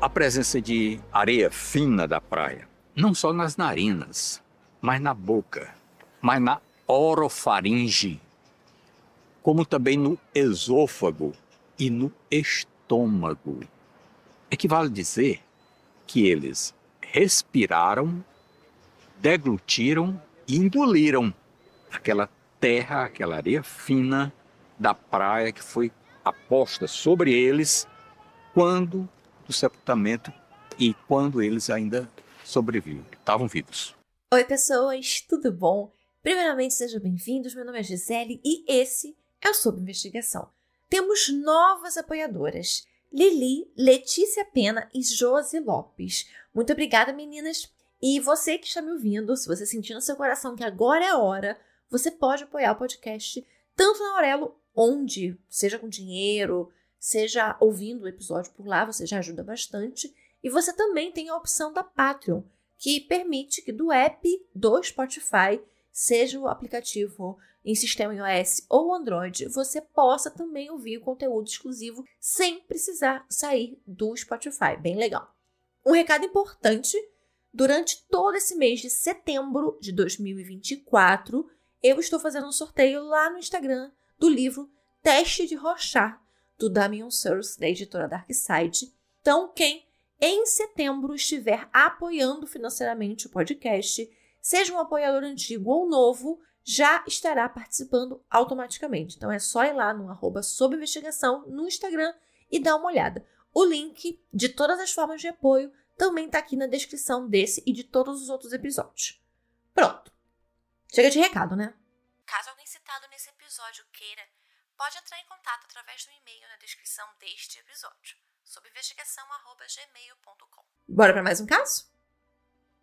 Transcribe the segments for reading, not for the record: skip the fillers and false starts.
A presença de areia fina da praia, não só nas narinas, mas na boca, mas na orofaringe, como também no esôfago e no estômago. Equivale dizer que eles respiraram, deglutiram e engoliram aquela terra, aquela areia fina da praia que foi aposta sobre eles quando do sepultamento e quando eles ainda sobreviveram, estavam vivos. Oi pessoas, tudo bom? Primeiramente sejam bem-vindos, meu nome é Gisele e esse é o Sob Investigação. Temos novas apoiadoras, Lili, Letícia Pena e Josi Lopes. Muito obrigada meninas, e você que está me ouvindo, se você sentir no seu coração que agora é a hora, você pode apoiar o podcast tanto na Aurelo, onde, seja com dinheiro, seja ouvindo o episódio por lá, você já ajuda bastante. E você também tem a opção da Patreon, que permite que do app do Spotify, seja o aplicativo em sistema iOS ou Android, você possa também ouvir o conteúdo exclusivo sem precisar sair do Spotify. Bem legal. Um recado importante, durante todo esse mês de setembro de 2024, eu estou fazendo um sorteio lá no Instagram do livro Teste de Rorschach, do Damian Searles, da editora Darkside. Então, quem em setembro estiver apoiando financeiramente o podcast, seja um apoiador antigo ou novo, já estará participando automaticamente. Então, é só ir lá no @sobinvestigação no Instagram e dar uma olhada. O link de todas as formas de apoio também está aqui na descrição desse e de todos os outros episódios. Pronto. Chega de recado, né? Caso alguém citado nesse episódio queira, pode entrar em contato através do e-mail na descrição deste episódio, sobinvestigação@gmail.com. Bora para mais um caso?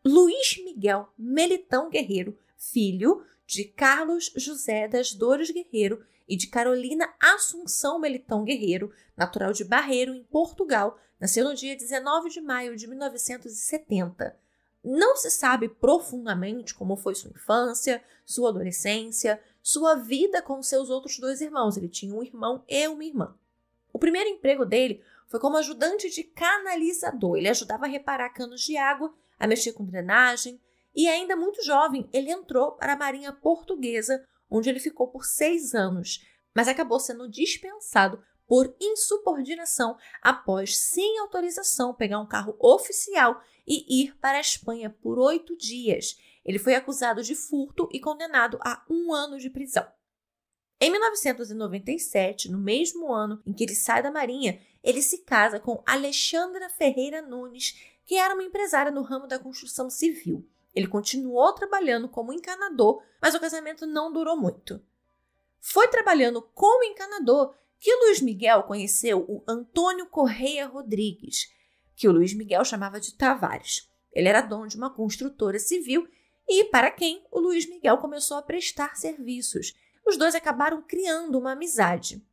Luiz Miguel Melitão Guerreiro, filho de Carlos José das Dores Guerreiro e de Carolina Assunção Melitão Guerreiro, natural de Barreiro, em Portugal, nasceu no dia 19 de maio de 1970. Não se sabe profundamente como foi sua infância, sua adolescência, sua vida com seus outros dois irmãos. Ele tinha um irmão e uma irmã. O primeiro emprego dele foi como ajudante de canalizador. Ele ajudava a reparar canos de água, a mexer com drenagem. E ainda muito jovem, ele entrou para a Marinha Portuguesa, onde ele ficou por 6 anos, mas acabou sendo dispensado por insubordinação após, sem autorização, pegar um carro oficial e ir para a Espanha por 8 dias. Ele foi acusado de furto e condenado a 1 ano de prisão. Em 1997, no mesmo ano em que ele sai da Marinha, ele se casa com Alexandra Ferreira Nunes, que era uma empresária no ramo da construção civil. Ele continuou trabalhando como encanador, mas o casamento não durou muito. Foi trabalhando como encanador que Luiz Miguel conheceu o Antônio Correia Rodrigues, que o Luiz Miguel chamava de Tavares. Ele era dono de uma construtora civil e para quem o Luiz Miguel começou a prestar serviços. Os dois acabaram criando uma amizade.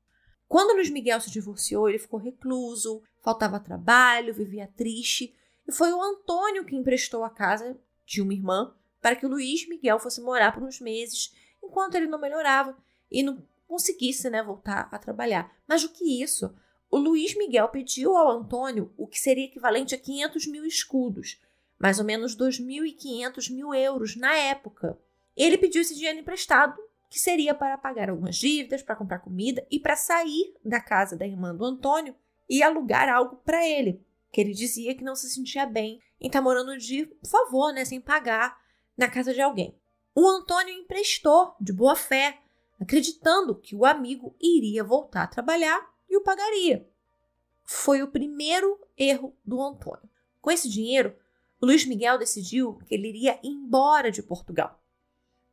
Quando o Luiz Miguel se divorciou, ele ficou recluso, faltava trabalho, vivia triste, e foi o Antônio que emprestou a casa de uma irmã para que o Luiz Miguel fosse morar por uns meses, enquanto ele não melhorava e não conseguisse, voltar a trabalhar. Mas o que isso? O Luiz Miguel pediu ao Antônio o que seria equivalente a 500.000 escudos, mais ou menos 2.500.000 euros na época. Ele pediu esse dinheiro emprestado, que seria para pagar algumas dívidas, para comprar comida e para sair da casa da irmã do Antônio e alugar algo para ele, que ele dizia que não se sentia bem em estar morando de favor, sem pagar, na casa de alguém. O Antônio emprestou de boa fé, acreditando que o amigo iria voltar a trabalhar e o pagaria. Foi o primeiro erro do Antônio. Com esse dinheiro, o Luiz Miguel decidiu que ele iria embora de Portugal.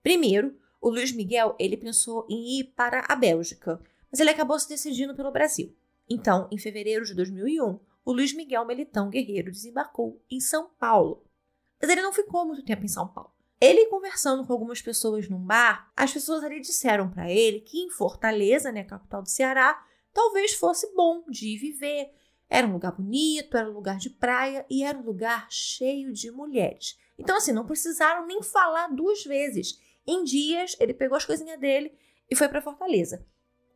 Primeiro, o Luiz Miguel ele pensou em ir para a Bélgica, mas ele acabou se decidindo pelo Brasil. Então, em fevereiro de 2001, o Luiz Miguel Melitão Guerreiro desembarcou em São Paulo. Mas ele não ficou muito tempo em São Paulo. Ele conversando com algumas pessoas num bar, as pessoas ali disseram para ele que em Fortaleza, capital do Ceará, talvez fosse bom de ir viver. Era um lugar bonito, era um lugar de praia e era um lugar cheio de mulheres. Então assim, não precisaram nem falar 2 vezes. Em dias, ele pegou as coisinhas dele e foi para Fortaleza.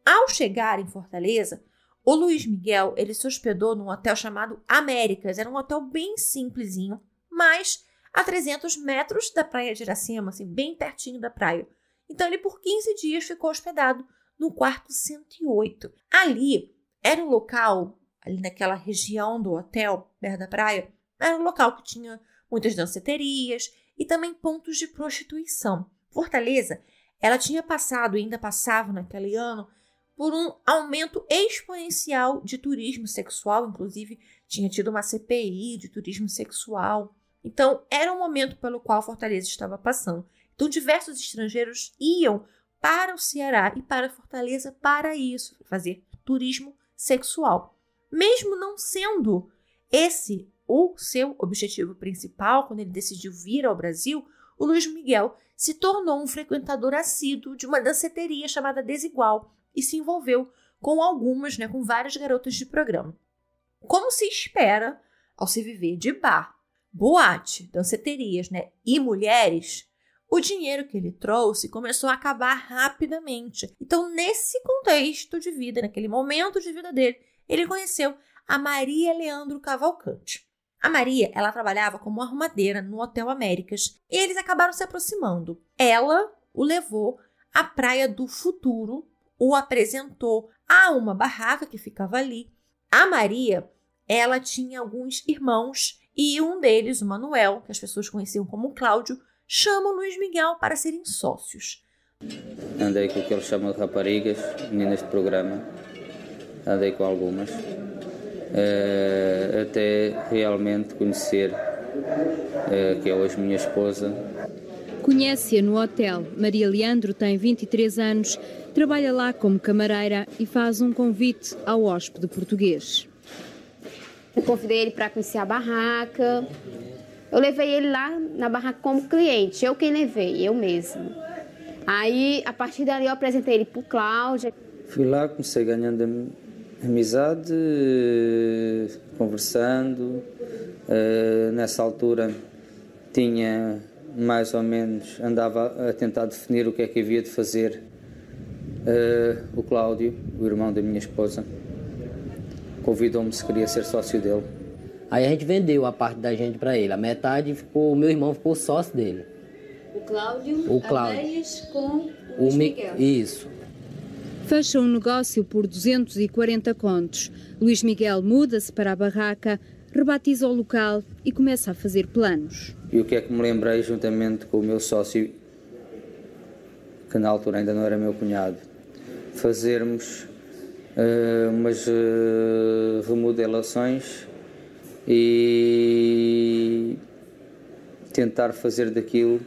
Ao chegar em Fortaleza, O Luiz Miguel, ele se hospedou num hotel chamado Américas. Era um hotel bem simplesinho, mas a 300 metros da Praia de Iracema, assim, bem pertinho da praia. Então ele por 15 dias ficou hospedado no quarto 108. Ali era um local, ali naquela região do hotel, perto da praia, era um local que tinha muitas danceterias e também pontos de prostituição. Fortaleza, ela tinha passado e ainda passava naquele ano por um aumento exponencial de turismo sexual, inclusive tinha tido uma CPI de turismo sexual. Então, era um momento pelo qual Fortaleza estava passando. Então, diversos estrangeiros iam para o Ceará e para Fortaleza para isso, fazer turismo sexual. Mesmo não sendo esse o seu objetivo principal, quando ele decidiu vir ao Brasil, o Luiz Miguel se tornou um frequentador assíduo de uma danceteria chamada Desigual e se envolveu com algumas, com várias garotas de programa. Como se espera ao se viver de bar, boate, danceterias, e mulheres, o dinheiro que ele trouxe começou a acabar rapidamente. Então, nesse contexto de vida, naquele momento de vida dele, ele conheceu a Maria Leandro Cavalcante. A Maria, ela trabalhava como arrumadeira no Hotel Américas e eles acabaram se aproximando. Ela o levou à Praia do Futuro, o apresentou a uma barraca que ficava ali. A Maria, ela tinha alguns irmãos e um deles, o Manuel, que as pessoas conheciam como Cláudio, chama o Luiz Miguel para serem sócios. Andei com o que eles chamam de raparigas, meninas de programa, andei com algumas, até realmente conhecer que é hoje minha esposa. Conhece-a no hotel. Maria Leandro tem 23 anos, trabalha lá como camareira e faz um convite ao hóspede português. Eu convidei ele para conhecer a barraca. Eu levei ele lá na barraca como cliente. Eu quem levei, eu mesmo. Aí, a partir dali, eu apresentei ele para o Cláudio. Fui lá, comecei ganhando amizade, conversando. Nessa altura, tinha mais ou menos... Andava a tentar definir o que é que havia de fazer. O Cláudio, o irmão da minha esposa, convidou-me se queria ser sócio dele. Aí a gente vendeu a parte da gente para ele. A metade ficou, o meu irmão ficou sócio dele. O Cláudio, Américas com o Miguel. Isso. Fecha um negócio por 240 contos. Luiz Miguel muda-se para a barraca, rebatiza o local e começa a fazer planos. E o que é que me lembrei juntamente com o meu sócio, que na altura ainda não era meu cunhado, fazermos umas remodelações e tentar fazer daquilo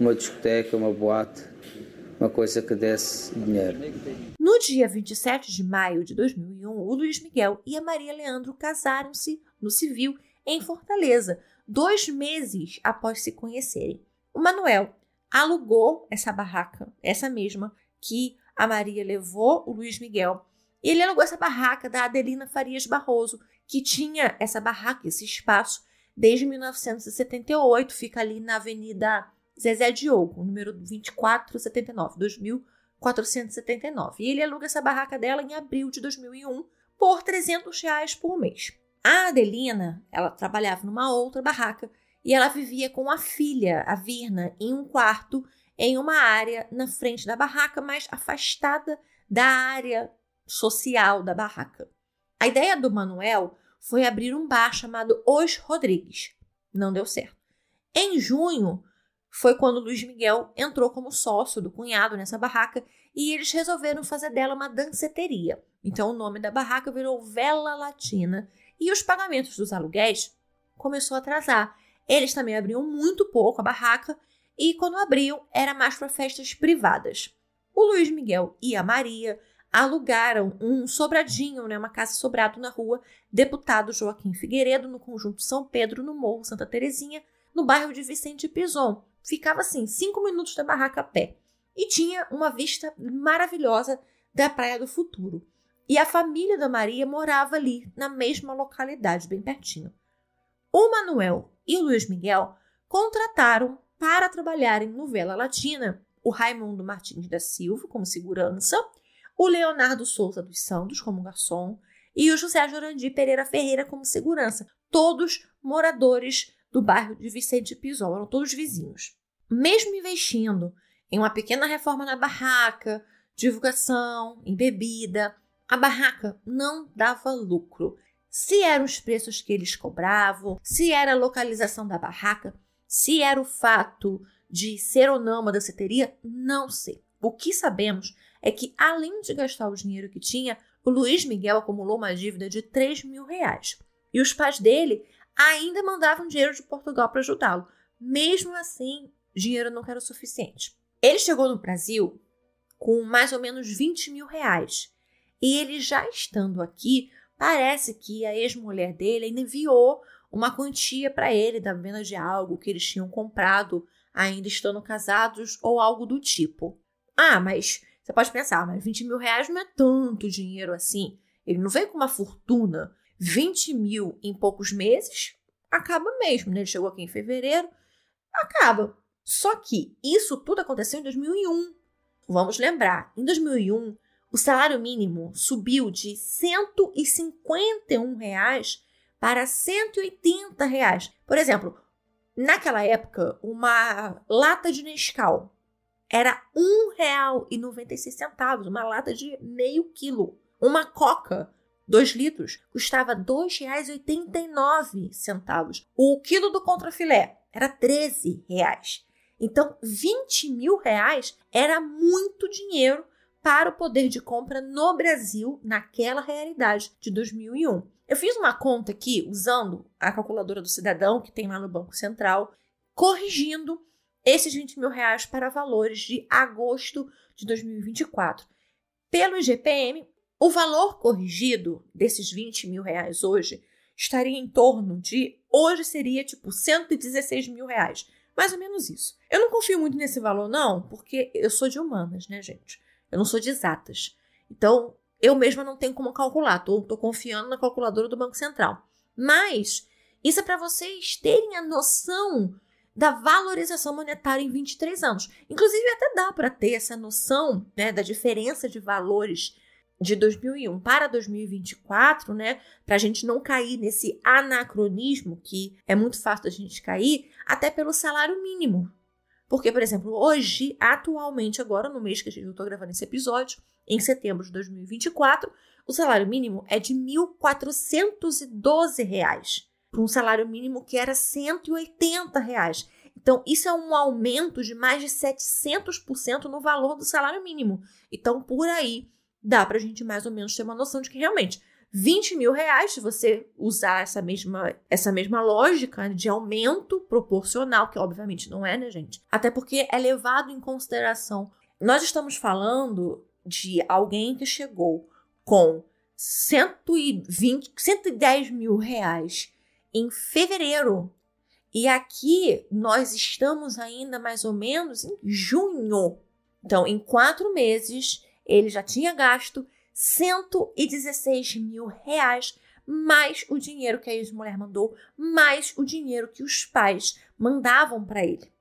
uma discoteca, uma boate, uma coisa que desse dinheiro. No dia 27 de maio de 2001, o Luiz Miguel e a Maria Leandro casaram-se no civil em Fortaleza, 2 meses após se conhecerem. O Manuel alugou essa barraca, essa mesma que a Maria levou o Luiz Miguel. Ele alugou essa barraca da Adelina Farias Barroso, que tinha essa barraca, esse espaço, desde 1978, fica ali na Avenida Zezé Diogo, número 2479, 2479. E ele aluga essa barraca dela em abril de 2001 por R$300 por mês. A Adelina, ela trabalhava numa outra barraca e ela vivia com a filha, a Virna, em um quarto, em uma área na frente da barraca, mas afastada da área social da barraca. A ideia do Manuel foi abrir um bar chamado Os Rodrigues. Não deu certo. Em junho foi quando Luiz Miguel entrou como sócio do cunhado nessa barraca e eles resolveram fazer dela uma danceteria. Então o nome da barraca virou Vela Latina e os pagamentos dos aluguéis começou a atrasar. Eles também abriam muito pouco a barraca e quando abriam era mais para festas privadas. O Luiz Miguel e a Maria alugaram um sobradinho, uma casa sobrado na rua Deputado Joaquim Figueiredo, no conjunto São Pedro, no Morro Santa Terezinha, no bairro de Vicente Pinzón. Ficava assim, 5 minutos da barraca a pé. E tinha uma vista maravilhosa da Praia do Futuro. E a família da Maria morava ali, na mesma localidade, bem pertinho. O Manuel e o Luiz Miguel contrataram para trabalharem no Vela Latina o Raimundo Martins da Silva como segurança, o Leonardo Souza dos Santos como garçom e o José Jurandir Pereira Ferreira como segurança, todos moradores do bairro de Vicente Pinzón, eram todos vizinhos. Mesmo investindo em uma pequena reforma na barraca, divulgação, em bebida, a barraca não dava lucro. Se eram os preços que eles cobravam, se era a localização da barraca, se era o fato de ser ou não uma danceteria, não sei. O que sabemos é que, além de gastar o dinheiro que tinha, o Luiz Miguel acumulou uma dívida de R$3.000. E os pais dele ainda mandavam dinheiro de Portugal para ajudá-lo. Mesmo assim, dinheiro não era o suficiente. Ele chegou no Brasil com mais ou menos R$20.000. E ele, já estando aqui, parece que a ex-mulher dele ainda enviou uma quantia para ele da venda de algo que eles tinham comprado ainda estando casados ou algo do tipo. Ah, mas você pode pensar, mas R$20.000 não é tanto dinheiro assim. Ele não veio com uma fortuna. 20 mil em poucos meses acaba mesmo, né? Ele chegou aqui em fevereiro, acaba. Só que isso tudo aconteceu em 2001. Vamos lembrar, em 2001, o salário mínimo subiu de R$151 para R$180. Por exemplo, naquela época, uma lata de Nescau era R$1,96, uma lata de meio quilo. Uma Coca, 2 litros, custava R$2,89. O quilo do contrafilé era R$13. Então, R$20.000 era muito dinheiro para o poder de compra no Brasil, naquela realidade de 2001. Eu fiz uma conta aqui, usando a calculadora do cidadão, que tem lá no Banco Central, corrigindo esses R$20.000 para valores de agosto de 2024. Pelo IGPM, o valor corrigido desses R$20.000 hoje estaria em torno de, hoje seria tipo R$116.000, mais ou menos isso. Eu não confio muito nesse valor não, porque eu sou de humanas, né, gente? Eu não sou de exatas. Então, eu mesma não tenho como calcular. Tô confiando na calculadora do Banco Central. Mas, isso é para vocês terem a noção da valorização monetária em 23 anos. Inclusive, até dá para ter essa noção, né, da diferença de valores de 2001 para 2024, né, para a gente não cair nesse anacronismo, que é muito fácil a gente cair, até pelo salário mínimo. Porque, por exemplo, hoje, atualmente, agora no mês que eu estou gravando esse episódio, em setembro de 2024, o salário mínimo é de R$1.412, para um salário mínimo que era R$180. Então, isso é um aumento de mais de 700% no valor do salário mínimo. Então, por aí, dá para a gente mais ou menos ter uma noção de que realmente R$20.000, se você usar essa mesma lógica de aumento proporcional, que obviamente não é, né, gente? Até porque é levado em consideração. Nós estamos falando de alguém que chegou com R$110.000 em fevereiro. E aqui nós estamos ainda mais ou menos em junho. Então, em 4 meses, ele já tinha gasto R$116.000, mais o dinheiro que a ex-mulher mandou, mais o dinheiro que os pais mandavam para ele.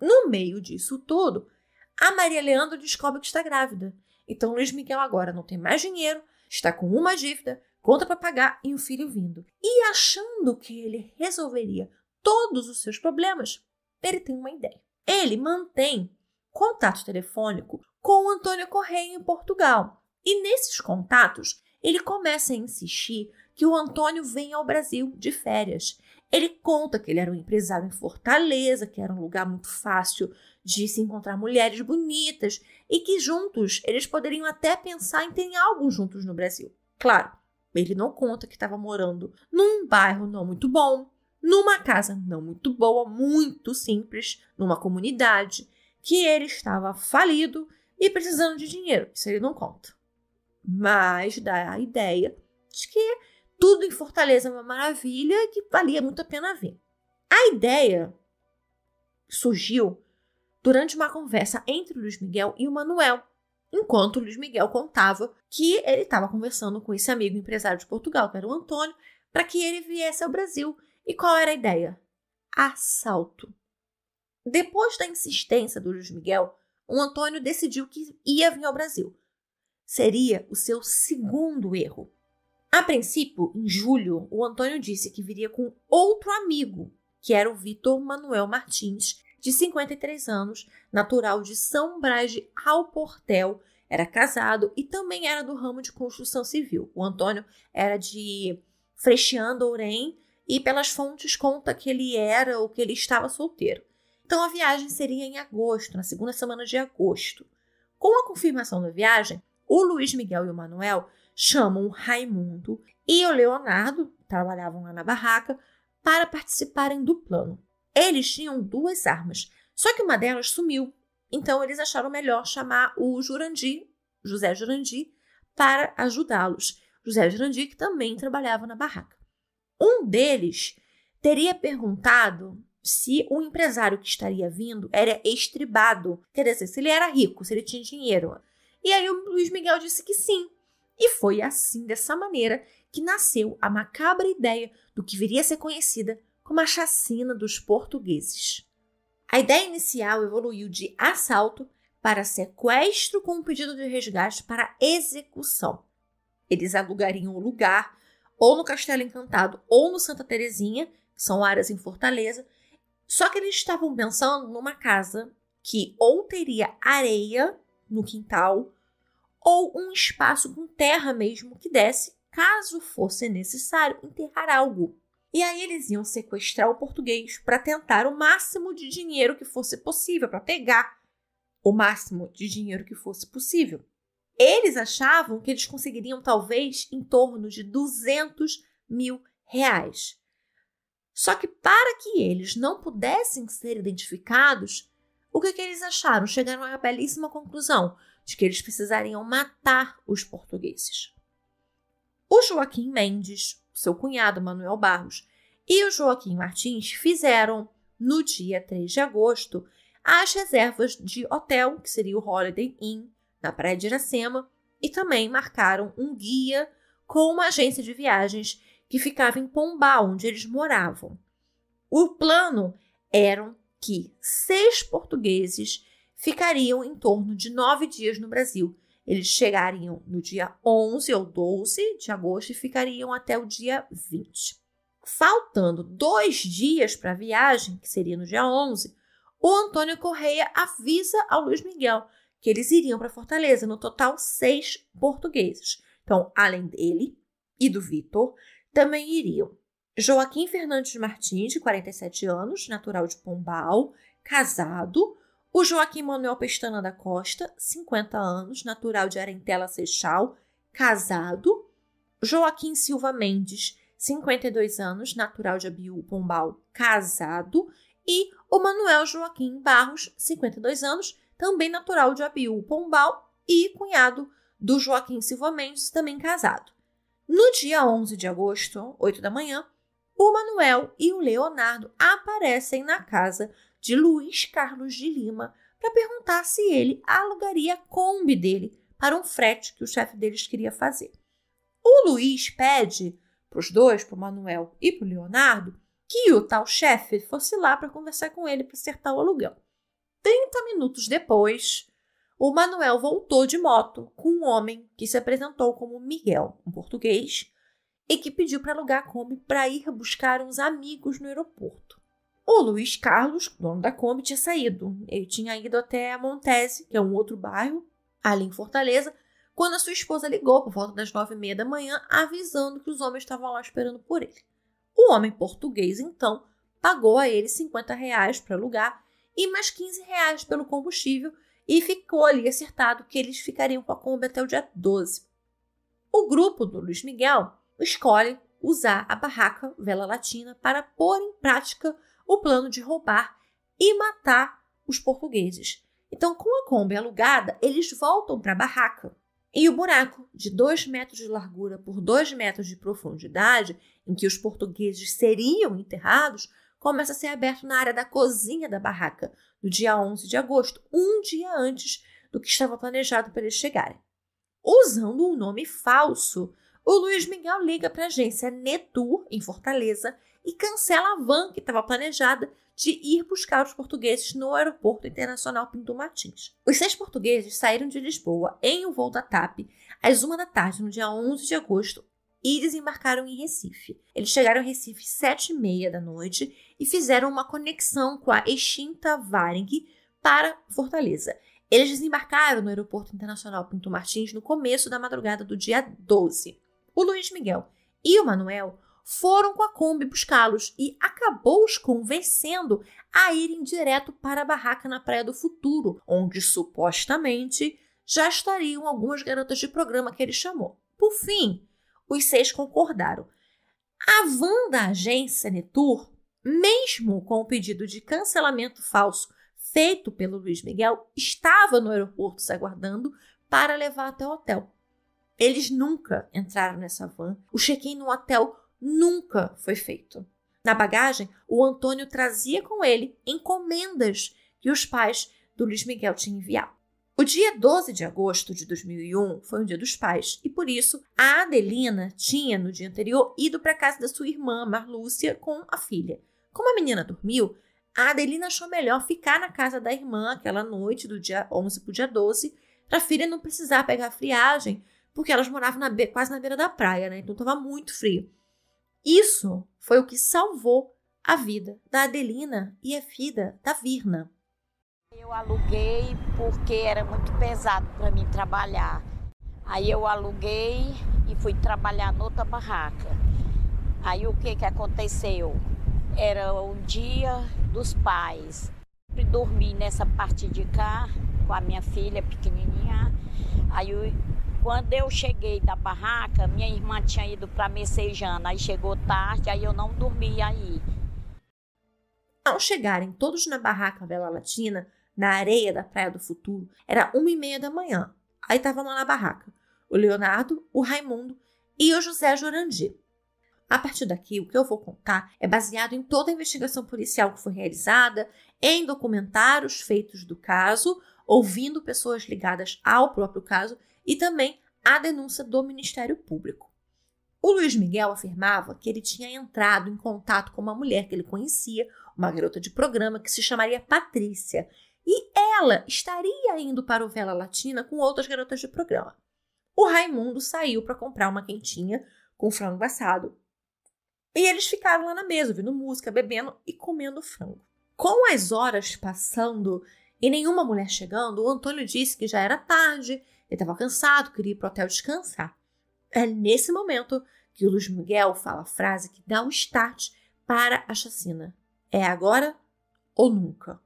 No meio disso tudo, a Maria Leandro descobre que está grávida. Então, Luiz Miguel agora não tem mais dinheiro, está com uma dívida, conta para pagar e um filho vindo. E achando que ele resolveria todos os seus problemas, ele tem uma ideia. Ele mantém contato telefônico com o Antônio Correia em Portugal. E nesses contatos, ele começa a insistir que o Antônio vem ao Brasil de férias. Ele conta que ele era um empresário em Fortaleza, que era um lugar muito fácil de se encontrar mulheres bonitas e que juntos eles poderiam até pensar em terem algo juntos no Brasil. Claro, ele não conta que estava morando num bairro não muito bom, numa casa não muito boa, muito simples, numa comunidade, que ele estava falido e precisando de dinheiro. Isso ele não conta. Mas dá a ideia de que tudo em Fortaleza é uma maravilha e que valia muito a pena vir. A ideia surgiu durante uma conversa entre o Luiz Miguel e o Manuel, enquanto o Luiz Miguel contava que ele estava conversando com esse amigo empresário de Portugal, que era o Antônio, para que ele viesse ao Brasil. E qual era a ideia? Assalto. Depois da insistência do Luiz Miguel, o Antônio decidiu que ia vir ao Brasil. Seria o seu segundo erro. A princípio, em julho, o Antônio disse que viria com outro amigo, que era o Vitor Manuel Martins, de 53 anos, natural de São Brás de Alportel, era casado e também era do ramo de construção civil. O Antônio era de Freixando, Ourém, e pelas fontes conta que ele era ou que ele estava solteiro. Então a viagem seria em agosto, na segunda semana de agosto. Com a confirmação da viagem, o Luiz Miguel e o Manuel chamam o Raimundo e o Leonardo, que trabalhavam lá na barraca, para participarem do plano. Eles tinham duas armas, só que uma delas sumiu. Então eles acharam melhor chamar o Jurandir, José Jurandir, para ajudá-los. José Jurandir, que também trabalhava na barraca. Um deles teria perguntado se o empresário que estaria vindo era estribado, quer dizer, se ele era rico, se ele tinha dinheiro. E aí o Luiz Miguel disse que sim. E foi assim, dessa maneira, que nasceu a macabra ideia do que viria a ser conhecida como a chacina dos portugueses. A ideia inicial evoluiu de assalto para sequestro com um pedido de resgate para execução. Eles alugariam o lugar ou no Castelo Encantado ou no Santa Terezinha, que são áreas em Fortaleza, só que eles estavam pensando numa casa que ou teria areia no quintal ou um espaço com terra mesmo que desse, caso fosse necessário, enterrar algo. E aí eles iam sequestrar o português para tentar o máximo de dinheiro que fosse possível, para pegar o máximo de dinheiro que fosse possível. Eles achavam que eles conseguiriam talvez em torno de 200 mil reais. Só que para que eles não pudessem ser identificados, o que eles acharam? Chegaram a uma belíssima conclusão de que eles precisariam matar os portugueses. O Joaquim Mendes, seu cunhado Manuel Barros, e o Joaquim Martins fizeram, no dia 3 de agosto, as reservas de hotel, que seria o Holiday Inn, na Praia de Iracema, e também marcaram um guia com uma agência de viagens que ficava em Pombal, onde eles moravam. O plano era que 6 portugueses ficariam em torno de 9 dias no Brasil. Eles chegariam no dia 11 ou 12 de agosto e ficariam até o dia 20. Faltando 2 dias para a viagem, que seria no dia 11, o Antônio Correia avisa ao Luiz Miguel que eles iriam para Fortaleza, no total 6 portugueses. Então, além dele e do Vitor, também iriam Joaquim Fernandes Martins, de 47 anos, natural de Pombal, casado, o Joaquim Manuel Pestana da Costa, 50 anos, natural de Arentela, Seixal, casado. Joaquim Silva Mendes, 52 anos, natural de Abiú Pombal, casado. E o Manuel Joaquim Barros, 52 anos, também natural de Abiú Pombal e cunhado do Joaquim Silva Mendes, também casado. No dia 11 de agosto, 8 da manhã, o Manuel e o Leonardo aparecem na casa de Luiz Carlos de Lima para perguntar se ele alugaria a Kombi dele para um frete que o chefe deles queria fazer. O Luiz pede para os dois, para o Manuel e para o Leonardo, que o tal chefe fosse lá para conversar com ele para acertar o aluguel. 30 minutos depois, o Manuel voltou de moto com um homem que se apresentou como Miguel, um português, e que pediu para alugar a Kombi para ir buscar uns amigos no aeroporto. O Luiz Carlos, dono da Kombi, tinha saído. Ele tinha ido até Montese, que é um outro bairro, ali em Fortaleza, quando a sua esposa ligou por volta das 9h30 da manhã, avisando que os homens estavam lá esperando por ele. O homem português, então, pagou a ele 50 reais para alugar e mais 15 reais pelo combustível e ficou ali acertado que eles ficariam com a Kombi até o dia 12. O grupo do Luiz Miguel escolhe usar a barraca Vela Latina para pôr em prática o plano de roubar e matar os portugueses. Então, com a Kombi alugada, eles voltam para a barraca. E o buraco de 2 metros de largura por 2 metros de profundidade, em que os portugueses seriam enterrados, começa a ser aberto na área da cozinha da barraca, no dia 11 de agosto, um dia antes do que estava planejado para eles chegarem. Usando um nome falso, o Luiz Miguel liga para a agência Netur, em Fortaleza, e cancela a van que estava planejada de ir buscar os portugueses no Aeroporto Internacional Pinto Martins. Os 6 portugueses saíram de Lisboa em um voo da TAP às 1 da tarde, no dia 11 de agosto, e desembarcaram em Recife. Eles chegaram em Recife às 7h30 da noite e fizeram uma conexão com a extinta Varig para Fortaleza. Eles desembarcaram no Aeroporto Internacional Pinto Martins no começo da madrugada do dia 12. O Luiz Miguel e o Manuel foram com a Kombi buscá-los e acabou os convencendo a irem direto para a barraca na Praia do Futuro, onde supostamente já estariam algumas garotas de programa que ele chamou. Por fim, os seis concordaram. A van da agência Netur, mesmo com o pedido de cancelamento falso feito pelo Luiz Miguel, estava no aeroporto se aguardando para levar até o hotel. Eles nunca entraram nessa van. O check-in no hotel nunca foi feito. Na bagagem, o Antônio trazia com ele encomendas que os pais do Luiz Miguel tinham enviado. O dia 12 de agosto de 2001 foi o dia dos pais e, por isso, a Adelina tinha, no dia anterior, ido para a casa da sua irmã, Marlúcia, com a filha. Como a menina dormiu, a Adelina achou melhor ficar na casa da irmã aquela noite do dia 11 para o dia 12, para a filha não precisar pegar a friagem, porque elas moravam quase na beira da praia, né? Então estava muito frio. Isso foi o que salvou a vida da Adelina e a vida da Virna. Eu aluguei porque era muito pesado para mim trabalhar. Aí eu aluguei e fui trabalhar noutra barraca. Aí o que aconteceu? Era o dia dos pais. Eu dormi nessa parte de cá com a minha filha pequenininha. Aí quando eu cheguei da barraca, minha irmã tinha ido para Messejana, aí chegou tarde, aí eu não dormi aí. Ao chegarem todos na Barraca Vela Latina, na areia da Praia do Futuro, era 1h30 da manhã. Aí estavam lá na barraca o Leonardo, o Raimundo e o José Jurandir. A partir daqui, o que eu vou contar é baseado em toda a investigação policial que foi realizada, em documentários feitos do caso, ouvindo pessoas ligadas ao próprio caso, e também a denúncia do Ministério Público. O Luiz Miguel afirmava que ele tinha entrado em contato com uma mulher que ele conhecia, uma garota de programa que se chamaria Patrícia, e ela estaria indo para o Vela Latina com outras garotas de programa. O Raimundo saiu para comprar uma quentinha com frango assado e eles ficaram lá na mesa, ouvindo música, bebendo e comendo frango. Com as horas passando e nenhuma mulher chegando, o Antônio disse que já era tarde. Ele estava cansado, queria ir para o hotel descansar. É nesse momento que o Luiz Miguel fala a frase que dá um start para a chacina. É agora ou nunca.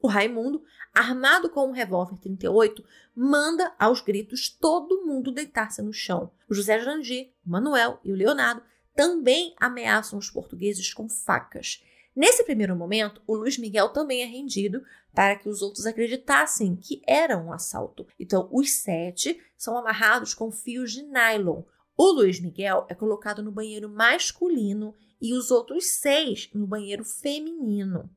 O Raimundo, armado com um revólver 38, manda aos gritos todo mundo deitar-se no chão. O José Jurandir, o Manuel e o Leonardo também ameaçam os portugueses com facas. Nesse primeiro momento, o Luiz Miguel também é rendido para que os outros acreditassem que era um assalto. Então, os 7 são amarrados com fios de nylon. O Luiz Miguel é colocado no banheiro masculino e os outros 6 no banheiro feminino.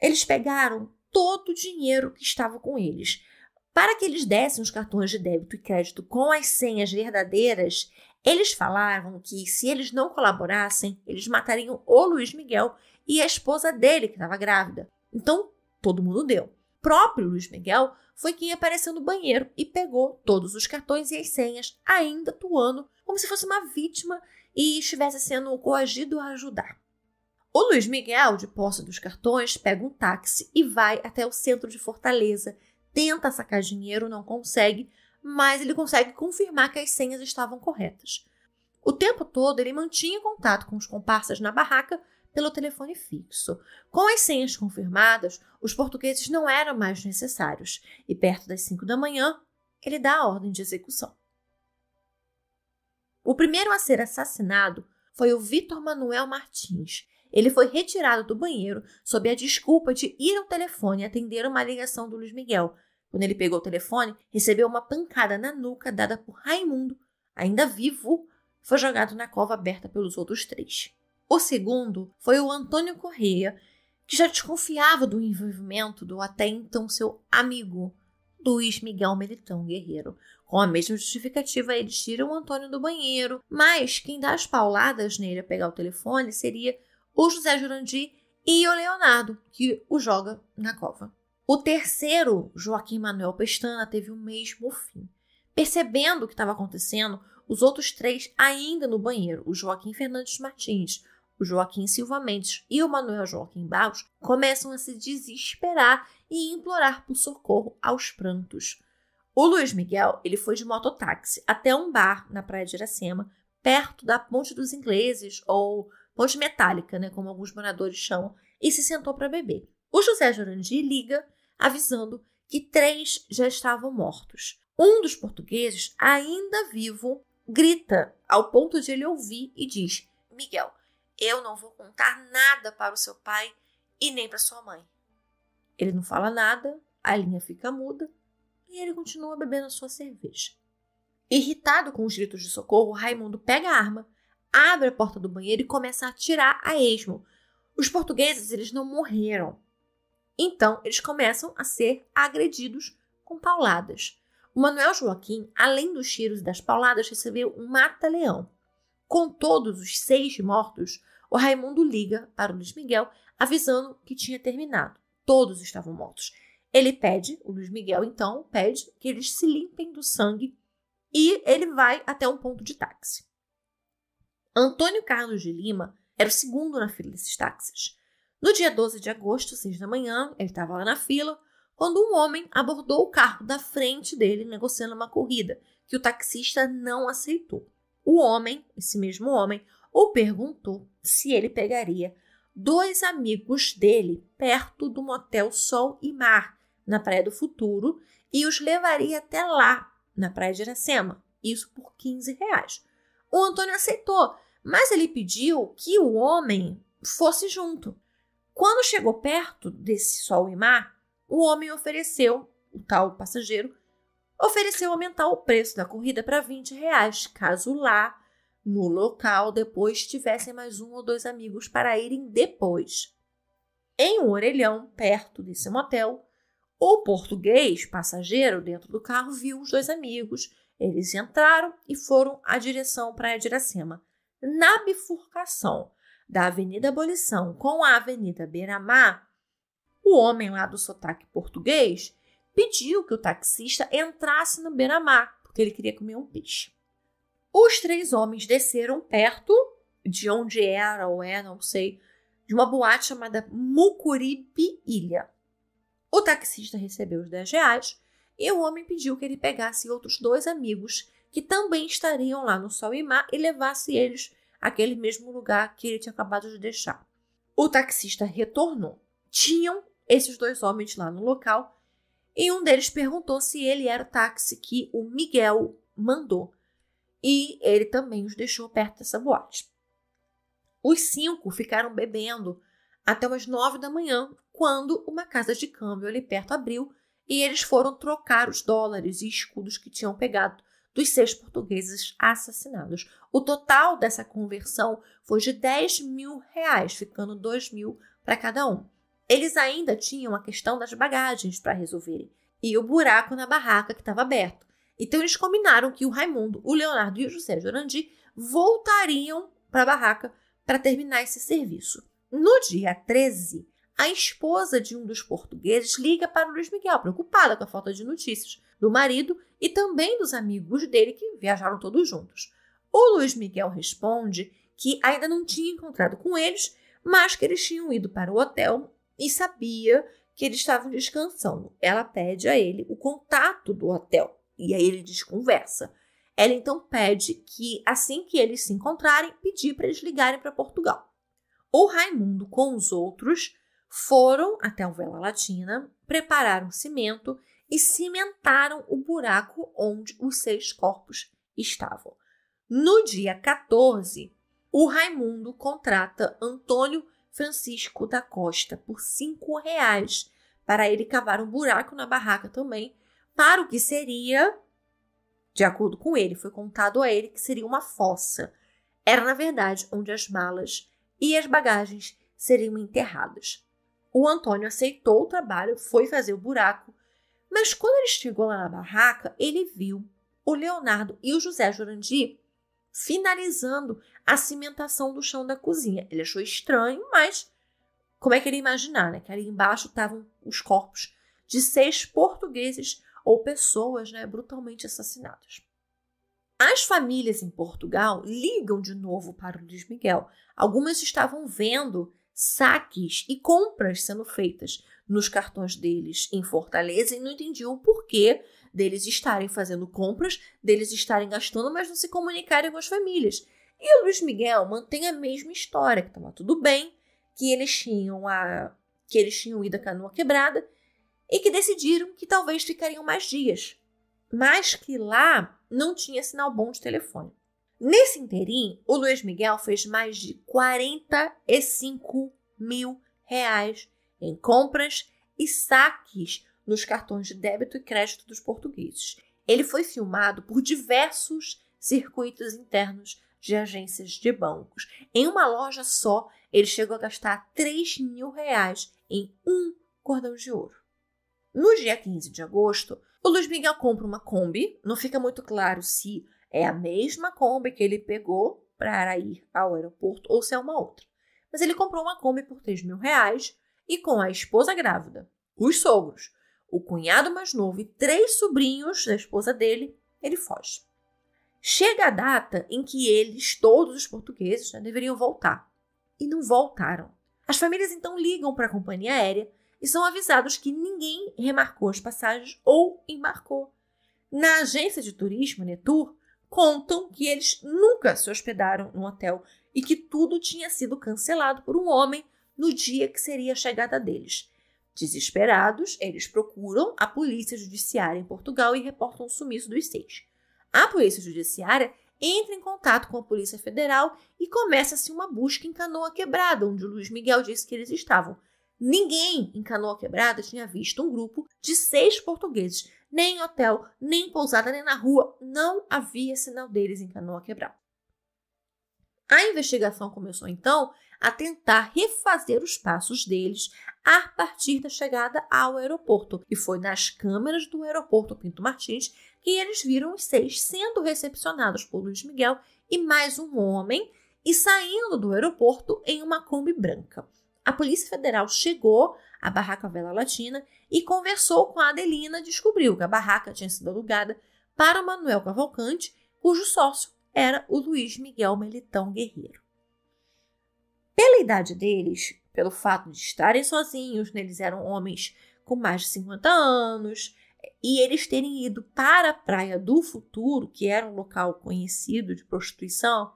Eles pegaram todo o dinheiro que estava com eles. Para que eles dessem os cartões de débito e crédito com as senhas verdadeiras, eles falavam que, se eles não colaborassem, eles matariam o Luiz Miguel e a esposa dele, que estava grávida. Então, todo mundo deu. O próprio Luiz Miguel foi quem apareceu no banheiro e pegou todos os cartões e as senhas, ainda atuando como se fosse uma vítima e estivesse sendo coagido a ajudar. O Luiz Miguel, de posse dos cartões, pega um táxi e vai até o centro de Fortaleza. Tenta sacar dinheiro, não consegue, mas ele consegue confirmar que as senhas estavam corretas. O tempo todo, ele mantinha contato com os comparsas na barraca, pelo telefone fixo. Com as senhas confirmadas, os portugueses não eram mais necessários e, perto das 5 da manhã, ele dá a ordem de execução. O primeiro a ser assassinado foi o Vitor Manuel Martins. Ele foi retirado do banheiro sob a desculpa de ir ao telefone e atender uma ligação do Luiz Miguel. Quando ele pegou o telefone, recebeu uma pancada na nuca dada por Raimundo. Ainda vivo, foi jogado na cova aberta pelos outros 3. O segundo foi o Antônio Correia, que já desconfiava do envolvimento do até então seu amigo, Luiz Miguel Melitão Guerreiro. Com a mesma justificativa, eles tiram o Antônio do banheiro, mas quem dá as pauladas nele a pegar o telefone seria o José Jurandir e o Leonardo, que o joga na cova. O terceiro, Joaquim Manuel Pestana, teve o mesmo fim. Percebendo o que estava acontecendo, os outros três ainda no banheiro, o Joaquim Fernandes Martins, o Joaquim Silva Mendes e o Manuel Joaquim Barros, começam a se desesperar e implorar por socorro aos prantos. O Luiz Miguel, ele foi de mototáxi até um bar na Praia de Iracema, perto da Ponte dos Ingleses, ou Ponte Metálica, né, como alguns moradores chamam, e se sentou para beber. O José Jurandir liga, avisando que três já estavam mortos. Um dos portugueses, ainda vivo, grita ao ponto de ele ouvir e diz: "Miguel, eu não vou contar nada para o seu pai e nem para sua mãe." Ele não fala nada, a linha fica muda e ele continua bebendo a sua cerveja. Irritado com os gritos de socorro, Raimundo pega a arma, abre a porta do banheiro e começa a atirar a esmo. Os portugueses, eles não morreram. Então, eles começam a ser agredidos com pauladas. O Manuel Joaquim, além dos tiros e das pauladas, recebeu um mata-leão. Com todos os seis mortos, o Raimundo liga para o Luiz Miguel, avisando que tinha terminado. Todos estavam mortos. Ele pede, o Luiz Miguel, então, pede que eles se limpem do sangue e ele vai até um ponto de táxi. Antônio Carlos de Lima era o segundo na fila desses táxis. No dia 12 de agosto, 6 da manhã, ele estava lá na fila, quando um homem abordou o carro da frente dele, negociando uma corrida, que o taxista não aceitou. O homem, esse mesmo homem, o perguntou se ele pegaria dois amigos dele perto do motel Sol e Mar, na Praia do Futuro, e os levaria até lá, na Praia de Iracema, isso por R$15. O Antônio aceitou, mas ele pediu que o homem fosse junto. Quando chegou perto desse Sol e Mar, o homem ofereceu, o tal passageiro, ofereceu aumentar o preço da corrida para R$20, caso lá, no local, depois tivessem mais um ou dois amigos para irem depois. Em um orelhão, perto desse motel, o português, passageiro, dentro do carro, viu os dois amigos. Eles entraram e foram à direção Praia de Iracema. Na bifurcação da Avenida Abolição com a Avenida Beira-Mar, o homem lá do sotaque português pediu que o taxista entrasse no beira-mar, porque ele queria comer um peixe. Os três homens desceram perto de onde era, ou é, não sei, de uma boate chamada Mucuripe Ilha. O taxista recebeu os R$10 e o homem pediu que ele pegasse outros dois amigos que também estariam lá no Sol e Mar e levasse eles àquele mesmo lugar que ele tinha acabado de deixar. O taxista retornou. Tinham esses dois homens lá no local e um deles perguntou se ele era o táxi que o Miguel mandou. E ele também os deixou perto dessa boate. Os cinco ficaram bebendo até umas 9 da manhã, quando uma casa de câmbio ali perto abriu e eles foram trocar os dólares e escudos que tinham pegado dos 6 portugueses assassinados. O total dessa conversão foi de R$10.000, ficando R$2.000 para cada um. Eles ainda tinham a questão das bagagens para resolverem e o buraco na barraca que estava aberto. Então, eles combinaram que o Raimundo, o Leonardo e o José Jurandir voltariam para a barraca para terminar esse serviço. No dia 13, a esposa de um dos portugueses liga para o Luiz Miguel, preocupada com a falta de notícias do marido e também dos amigos dele que viajaram todos juntos. O Luiz Miguel responde que ainda não tinha encontrado com eles, mas que eles tinham ido para o hotel e sabia que eles estavam descansando. Ela pede a ele o contato do hotel e aí ele desconversa. Ela então pede que, assim que eles se encontrarem, pedir para eles ligarem para Portugal. O Raimundo com os outros foram até o Vela Latina, prepararam cimento e cimentaram o buraco onde os 6 corpos estavam. No dia 14, o Raimundo contrata Antônio Francisco da Costa por R$5 para ele cavar um buraco na barraca também, para o que seria, de acordo com ele, foi contado a ele que seria uma fossa. Era, na verdade, onde as malas e as bagagens seriam enterradas. O Antônio aceitou o trabalho, foi fazer o buraco, mas quando ele chegou lá na barraca, ele viu o Leonardo e o José Jurandir finalizando a cimentação do chão da cozinha. Ele achou estranho, mas como é que ele ia imaginar, né? Que ali embaixo estavam os corpos de 6 portugueses ou pessoas, né, brutalmente assassinadas. As famílias em Portugal ligam de novo para o Luiz Miguel. Algumas estavam vendo saques e compras sendo feitas nos cartões deles em Fortaleza e não entendiam o porquê deles estarem fazendo compras, deles estarem gastando, mas não se comunicarem com as famílias. E o Luiz Miguel mantém a mesma história, que estava tudo bem, que eles tinham ido à Canoa Quebrada e que decidiram que talvez ficariam mais dias, mas que lá não tinha sinal bom de telefone. Nesse inteirinho, o Luiz Miguel fez mais de 45 mil reais em compras e saques nos cartões de débito e crédito dos portugueses. Ele foi filmado por diversos circuitos internos de agências de bancos. Em uma loja só, ele chegou a gastar 3 mil reais em um cordão de ouro. No dia 15 de agosto, o Luiz Miguel compra uma Kombi. Não fica muito claro se é a mesma Kombi que ele pegou para ir ao aeroporto ou se é uma outra. Mas ele comprou uma Kombi por 3 mil reais e com a esposa grávida, os sogros, o cunhado mais novo e 3 sobrinhos da esposa dele, ele foge. Chega a data em que eles, todos os portugueses, deveriam voltar. E não voltaram. As famílias então ligam para a companhia aérea e são avisados que ninguém remarcou as passagens ou embarcou. Na agência de turismo, Netur, contam que eles nunca se hospedaram no hotel e que tudo tinha sido cancelado por um homem no dia que seria a chegada deles. Desesperados, eles procuram a polícia judiciária em Portugal e reportam o sumiço dos 6. A polícia judiciária entra em contato com a Polícia Federal e começa-se uma busca em Canoa Quebrada, onde o Luiz Miguel disse que eles estavam. Ninguém em Canoa Quebrada tinha visto um grupo de 6 portugueses, nem em hotel, nem em pousada, nem na rua. Não havia sinal deles em Canoa Quebrada. A investigação começou, então, a tentar refazer os passos deles a partir da chegada ao aeroporto. E foi nas câmeras do aeroporto Pinto Martins que eles viram os 6 sendo recepcionados por Luiz Miguel e mais um homem e saindo do aeroporto em uma Kombi branca. A Polícia Federal chegou à Barraca Vela Latina e conversou com a Adelina e descobriu que a barraca tinha sido alugada para Manuel Cavalcante, cujo sócio era o Luiz Miguel Melitão Guerreiro. Pela idade deles, pelo fato de estarem sozinhos, né, eles eram homens com mais de 50 anos, e eles terem ido para a Praia do Futuro, que era um local conhecido de prostituição,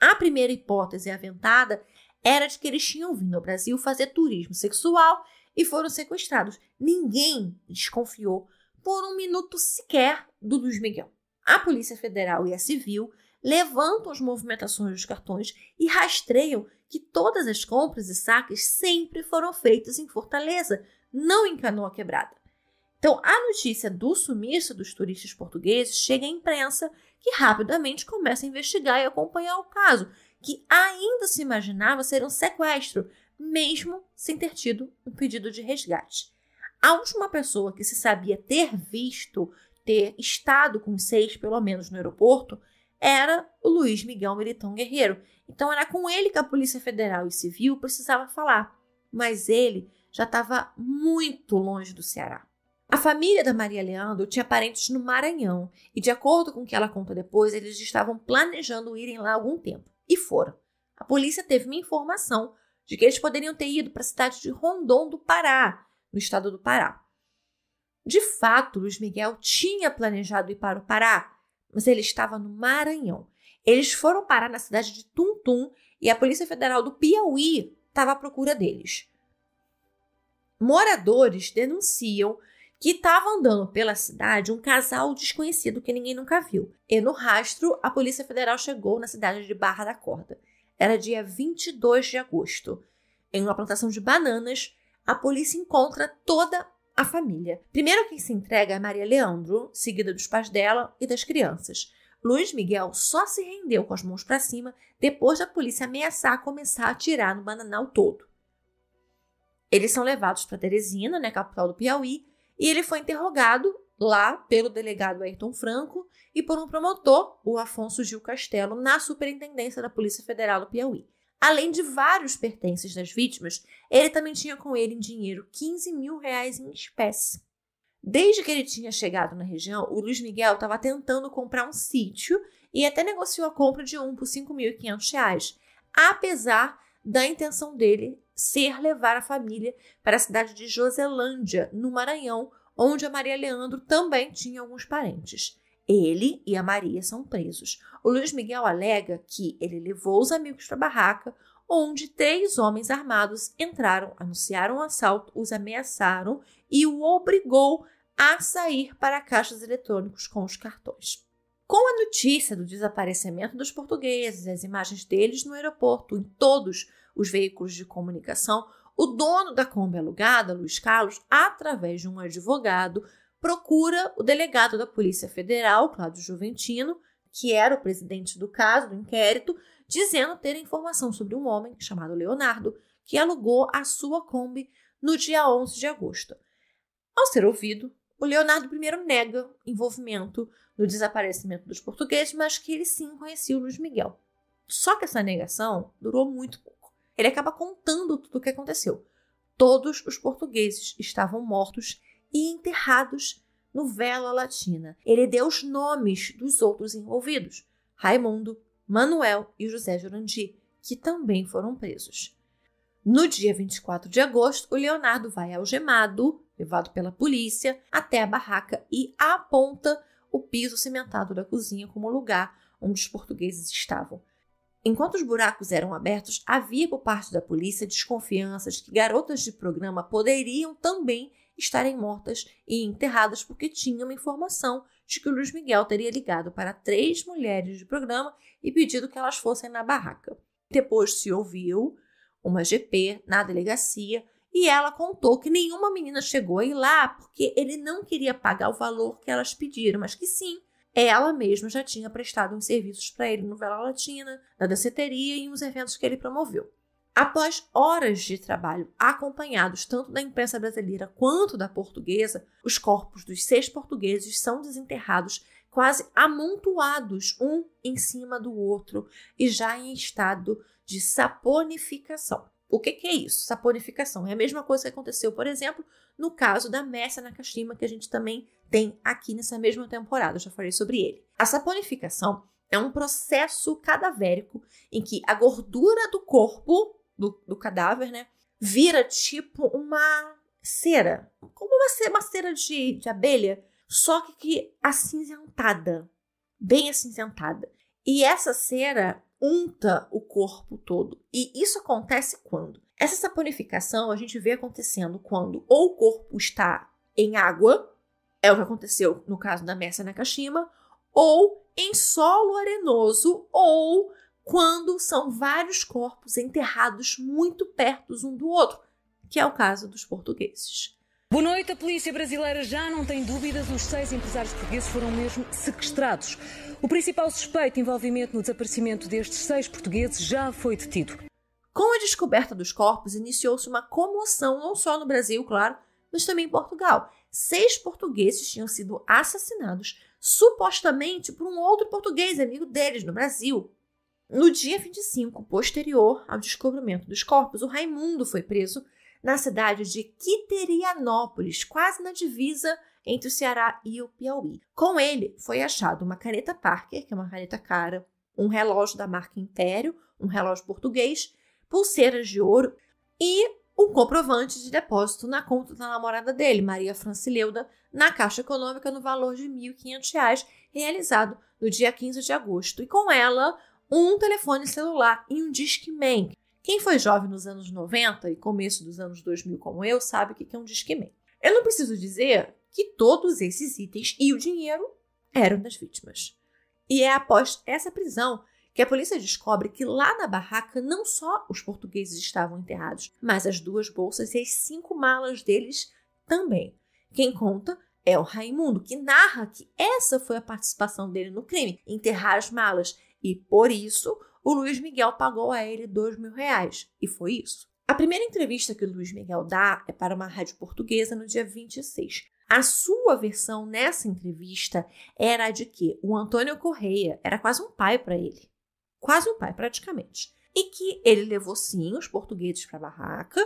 a primeira hipótese aventada era de que eles tinham vindo ao Brasil fazer turismo sexual e foram sequestrados. Ninguém desconfiou por um minuto sequer do Luiz Miguel. A Polícia Federal e a Civil levantam as movimentações dos cartões e rastreiam que todas as compras e saques sempre foram feitas em Fortaleza, não em Canoa Quebrada. Então, a notícia do sumiço dos turistas portugueses chega à imprensa, que rapidamente começa a investigar e acompanhar o caso, que ainda se imaginava ser um sequestro, mesmo sem ter tido um pedido de resgate. A última pessoa que se sabia ter visto, ter estado com 6, pelo menos, no aeroporto, era o Luiz Miguel Melitão Guerreiro. Então era com ele que a Polícia Federal e Civil precisava falar, mas ele já estava muito longe do Ceará. A família da Maria Leandro tinha parentes no Maranhão e, de acordo com o que ela conta depois, eles estavam planejando irem lá há algum tempo. E foram. A polícia teve uma informação de que eles poderiam ter ido para a cidade de Rondon do Pará, no estado do Pará. De fato, Luiz Miguel tinha planejado ir para o Pará, mas ele estava no Maranhão. Eles foram parar na cidade de Tuntum e a Polícia Federal do Piauí estava à procura deles. Moradores denunciam que estava andando pela cidade um casal desconhecido que ninguém nunca viu. E no rastro, a Polícia Federal chegou na cidade de Barra da Corda. Era dia 22 de agosto. Em uma plantação de bananas, a polícia encontra toda a família. Primeiro quem se entrega é Maria Leandro, seguida dos pais dela e das crianças. Luiz Miguel só se rendeu com as mãos para cima depois da polícia ameaçar começar a atirar no bananal todo. Eles são levados para Teresina, né, capital do Piauí, e ele foi interrogado lá pelo delegado Ayrton Franco e por um promotor, o Afonso Gil Castelo, na Superintendência da Polícia Federal do Piauí. Além de vários pertences das vítimas, ele também tinha com ele em dinheiro 15 mil reais em espécie. Desde que ele tinha chegado na região, o Luiz Miguel estava tentando comprar um sítio e até negociou a compra de um por R$ 5.500, apesar da intenção dele ser levar a família para a cidade de Joselândia, no Maranhão, onde a Maria Leandro também tinha alguns parentes. Ele e a Maria são presos. O Luiz Miguel alega que ele levou os amigos para a barraca, onde 3 homens armados entraram, anunciaram o assalto, os ameaçaram e o obrigou a sair para caixas eletrônicos com os cartões. Com a notícia do desaparecimento dos portugueses, as imagens deles no aeroporto, em todos os veículos de comunicação, o dono da Kombi alugada, Luiz Carlos, através de um advogado, procura o delegado da Polícia Federal, Cláudio Juventino, que era o presidente do caso, do inquérito, dizendo ter informação sobre um homem chamado Leonardo, que alugou a sua Kombi no dia 11 de agosto. Ao ser ouvido, o Leonardo primeiro nega envolvimento no desaparecimento dos portugueses, mas que ele sim conhecia o Luiz Miguel. Só que essa negação durou muito pouco. Ele acaba contando tudo o que aconteceu. Todos os portugueses estavam mortos e enterrados no Vela Latina. Ele deu os nomes dos outros envolvidos, Raimundo, Manuel e José Jurandir, que também foram presos. No dia 24 de agosto, o Leonardo vai algemado, levado pela polícia, até a barraca e aponta o piso cimentado da cozinha como lugar onde os portugueses estavam. Enquanto os buracos eram abertos, havia por parte da polícia desconfiança de que garotas de programa poderiam também estarem mortas e enterradas porque tinham informação de que o Luiz Miguel teria ligado para 3 mulheres de programa e pedido que elas fossem na barraca. Depois se ouviu uma GP na delegacia e ela contou que nenhuma menina chegou a ir lá porque ele não queria pagar o valor que elas pediram, mas que sim, ela mesma já tinha prestado uns serviços para ele no Vela Latina, na danceteria e em uns eventos que ele promoveu. Após horas de trabalho acompanhados tanto da imprensa brasileira quanto da portuguesa, os corpos dos 6 portugueses são desenterrados quase amontoados um em cima do outro e já em estado de saponificação. O que é isso? Saponificação. É a mesma coisa que aconteceu, por exemplo, no caso da Messia Nakashima, que a gente também tem aqui nessa mesma temporada. Eu já falei sobre ele. A saponificação é um processo cadavérico em que a gordura do corpo, do cadáver, né, vira tipo uma cera, como uma cera de abelha, só que acinzentada, bem acinzentada. E essa cera unta o corpo todo. E isso acontece quando? Essa saponificação a gente vê acontecendo quando ou o corpo está em água, é o que aconteceu no caso da Messia Nakashima, ou em solo arenoso, ou quando são vários corpos enterrados muito perto um do outro, que é o caso dos portugueses. Boa noite, a polícia brasileira já não tem dúvidas, os 6 empresários portugueses foram mesmo sequestrados. O principal suspeito envolvimento no desaparecimento destes 6 portugueses já foi detido. Com a descoberta dos corpos, iniciou-se uma comoção não só no Brasil, claro, mas também em Portugal. 6 portugueses tinham sido assassinados supostamente por um outro português amigo deles no Brasil. No dia 25, posterior ao descobrimento dos corpos, o Raimundo foi preso na cidade de Quiterianópolis, quase na divisa entre o Ceará e o Piauí. Com ele foi achado uma caneta Parker, que é uma caneta cara, um relógio da marca Império, um relógio português, pulseiras de ouro e um comprovante de depósito na conta da namorada dele, Maria Francileuda, na Caixa Econômica no valor de R$ 1.500, realizado no dia 15 de agosto. E com ela, um telefone celular e um Discman. Quem foi jovem nos anos 90 e começo dos anos 2000 como eu sabe o que é um Discman. Eu não preciso dizer que todos esses itens e o dinheiro eram das vítimas. E é após essa prisão que a polícia descobre que lá na barraca não só os portugueses estavam enterrados, mas as 2 bolsas e as 5 malas deles também. Quem conta é o Raimundo, que narra que essa foi a participação dele no crime, enterrar as malas, e por isso o Luiz Miguel pagou a ele R$ 2.000, e foi isso. A primeira entrevista que o Luiz Miguel dá é para uma rádio portuguesa no dia 26. A sua versão nessa entrevista era de que o Antônio Correia era quase um pai para ele. Quase um pai, praticamente. E que ele levou, sim, os portugueses para a barraca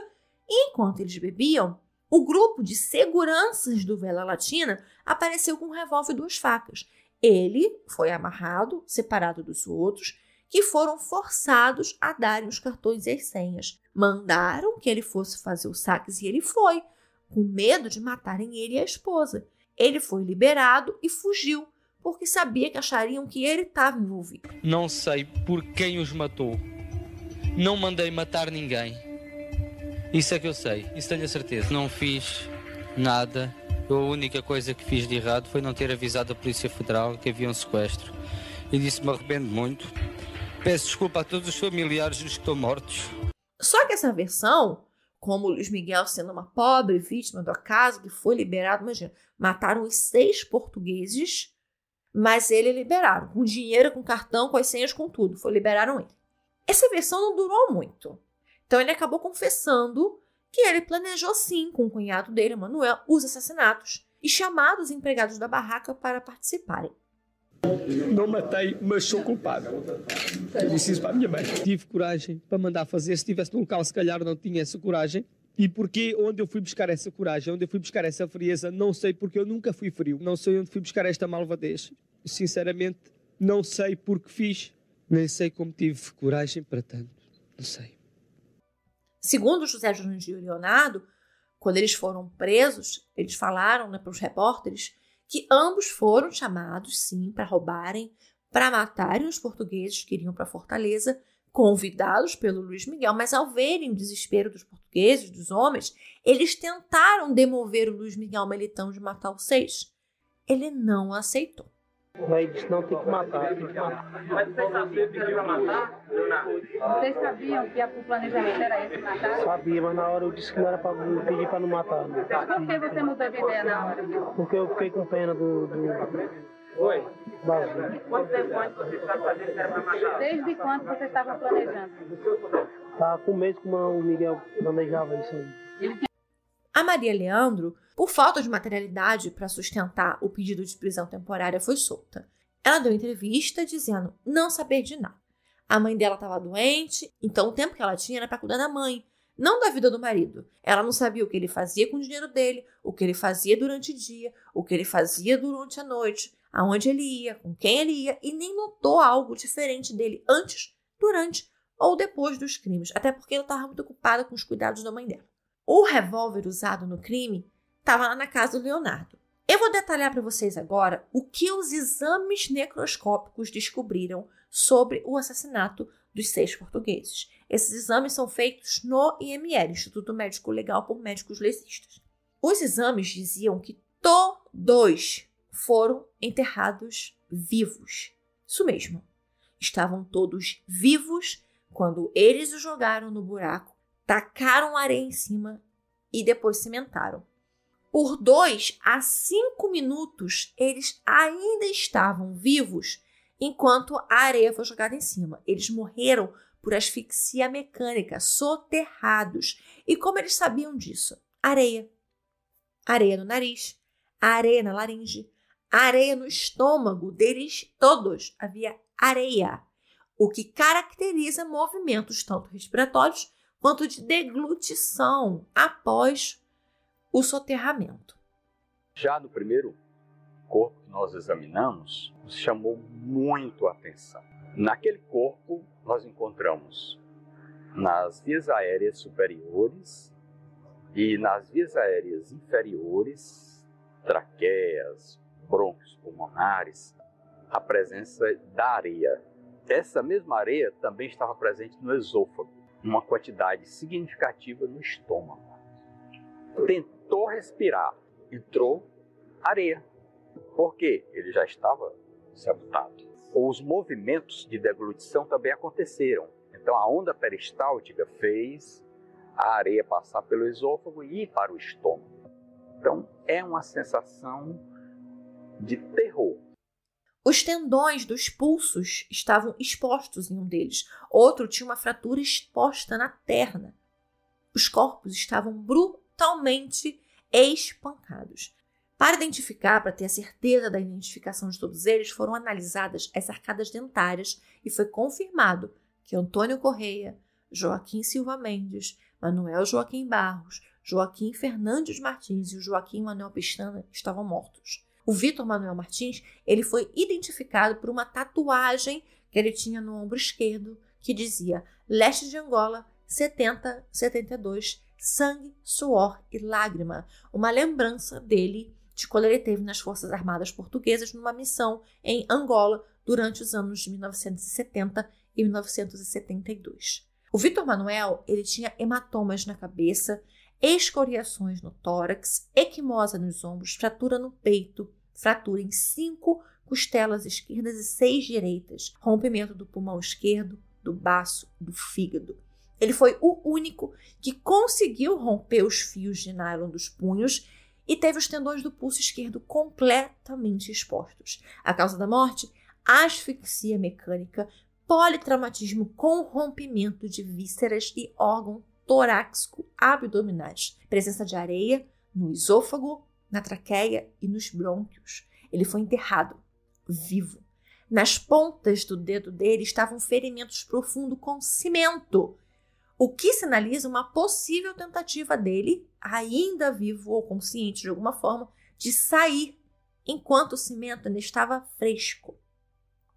e, enquanto eles bebiam, o grupo de seguranças do Vela Latina apareceu com um revólver e 2 facas. ele foi amarrado, separado dos outros, que foram forçados a darem os cartões e as senhas. Mandaram que ele fosse fazer os saques e ele foi, com medo de matarem ele e a esposa. Ele foi liberado e fugiu, porque sabia que achariam que ele estava envolvido. Não sei por quem os matou. Não mandei matar ninguém. Isso é que eu sei, isso tenho a certeza. Não fiz nada. A única coisa que fiz de errado foi não ter avisado a Polícia Federal que havia um sequestro. E disso me arrependo muito. Peço desculpa a todos os familiares dos que estão mortos. Só que essa versão, como Luiz Miguel sendo uma pobre vítima do acaso, que foi liberado, imagina, mataram os 6 portugueses, mas ele liberaram, com dinheiro, com cartão, com as senhas, com tudo, liberaram ele. Essa versão não durou muito, então ele acabou confessando que ele planejou sim, com o cunhado dele, Manuel, os assassinatos e chamado os empregados da barraca para participarem. Não matei, mas sou culpado. Eu disse isso para a minha mãe. Tive coragem para mandar fazer. Se tivesse num local, se calhar não tinha essa coragem. E porque onde eu fui buscar essa coragem, onde eu fui buscar essa frieza, não sei, porque eu nunca fui frio. Não sei onde fui buscar esta malvadez. Sinceramente, não sei porque fiz. Nem sei como tive coragem para tanto. Não sei. Segundo José Jurandir e Leonardo, quando eles foram presos, eles falaram, né, para os repórteres, que ambos foram chamados, sim, para roubarem, para matarem os portugueses que iriam para Fortaleza, convidados pelo Luiz Miguel, mas ao verem o desespero dos portugueses, dos homens, eles tentaram demover o Luiz Miguel Melitão de matar os 6. Ele não aceitou. Mas disse, não, tem que matar, tem que matar. Mas vocês sabiam que era para matar? Vocês sabiam que o planejamento era esse, matar? Sabia, mas na hora eu disse que não era para pedir para não matar. Né? Por que você mudou a ideia na hora? Porque eu fiquei com pena do... Oi? Quanto tempo antes você estava fazendo que era para matar? Desde quando você estava planejando? Estava com medo que o Miguel planejava isso aí. A Maria Leandro, por falta de materialidade para sustentar o pedido de prisão temporária, foi solta. Ela deu entrevista dizendo não saber de nada. A mãe dela estava doente, então o tempo que ela tinha era para cuidar da mãe, não da vida do marido. Ela não sabia o que ele fazia com o dinheiro dele, o que ele fazia durante o dia, o que ele fazia durante a noite, aonde ele ia, com quem ele ia, e nem notou algo diferente dele antes, durante ou depois dos crimes, até porque ela estava muito ocupada com os cuidados da mãe dela. O revólver usado no crime estava lá na casa do Leonardo. Eu vou detalhar para vocês agora o que os exames necroscópicos descobriram sobre o assassinato dos 6 portugueses. Esses exames são feitos no IML, Instituto Médico Legal, por médicos legistas. Os exames diziam que todos foram enterrados vivos. Isso mesmo. Estavam todos vivos quando eles os jogaram no buraco, tacaram areia em cima e depois cimentaram. Por 2 a 5 minutos, eles ainda estavam vivos enquanto a areia foi jogada em cima. Eles morreram por asfixia mecânica, soterrados. E como eles sabiam disso? Areia. Areia no nariz, areia na laringe, areia no estômago deles todos. Havia areia, o que caracteriza movimentos tanto respiratórios quanto de deglutição após o soterramento. Já no primeiro corpo que nós examinamos, nos chamou muito a atenção. Naquele corpo, nós encontramos nas vias aéreas superiores e nas vias aéreas inferiores, traqueias, brônquios pulmonares, a presença da areia. Essa mesma areia também estava presente no esôfago, uma quantidade significativa no estômago. Tentou respirar, entrou areia, porque ele já estava sabotado. Os movimentos de deglutição também aconteceram. Então a onda peristáltica fez a areia passar pelo esôfago e ir para o estômago. Então é uma sensação de terror. Os tendões dos pulsos estavam expostos em um deles. Outro tinha uma fratura exposta na perna. Os corpos estavam brutalmente espancados. Para identificar, para ter a certeza da identificação de todos eles, foram analisadas as arcadas dentárias e foi confirmado que Antônio Correia, Joaquim Silva Mendes, Manuel Joaquim Barros, Joaquim Fernandes Martins e o Joaquim Manuel Pestana estavam mortos. o Vitor Manuel Martins, ele foi identificado por uma tatuagem que ele tinha no ombro esquerdo, que dizia: leste de Angola, 70-72, sangue, suor e lágrima. Uma lembrança dele de quando ele teve nas Forças Armadas Portuguesas numa missão em Angola durante os anos de 1970 e 1972. O Vitor Manuel, ele tinha hematomas na cabeça, escoriações no tórax, equimosa nos ombros, fratura no peito, fratura em 5 costelas esquerdas e 6 direitas, rompimento do pulmão esquerdo, do baço, do fígado. Ele foi o único que conseguiu romper os fios de nylon dos punhos e teve os tendões do pulso esquerdo completamente expostos. A causa da morte? Asfixia mecânica, politraumatismo com rompimento de vísceras e órgão torácico abdominais, presença de areia no esôfago, na traqueia e nos brônquios. Ele foi enterrado vivo. Nas pontas do dedo dele estavam ferimentos profundos com cimento, o que sinaliza uma possível tentativa dele, ainda vivo ou consciente de alguma forma, de sair enquanto o cimento ainda estava fresco.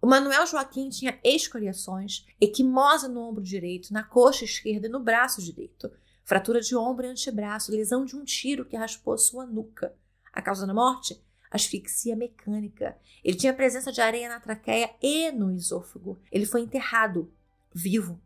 O Manuel Joaquim tinha escoriações, equimose no ombro direito, na coxa esquerda e no braço direito, fratura de ombro e antebraço, lesão de um tiro que raspou sua nuca. A causa da morte? Asfixia mecânica. Ele tinha presença de areia na traqueia e no esôfago. Ele foi enterrado vivo.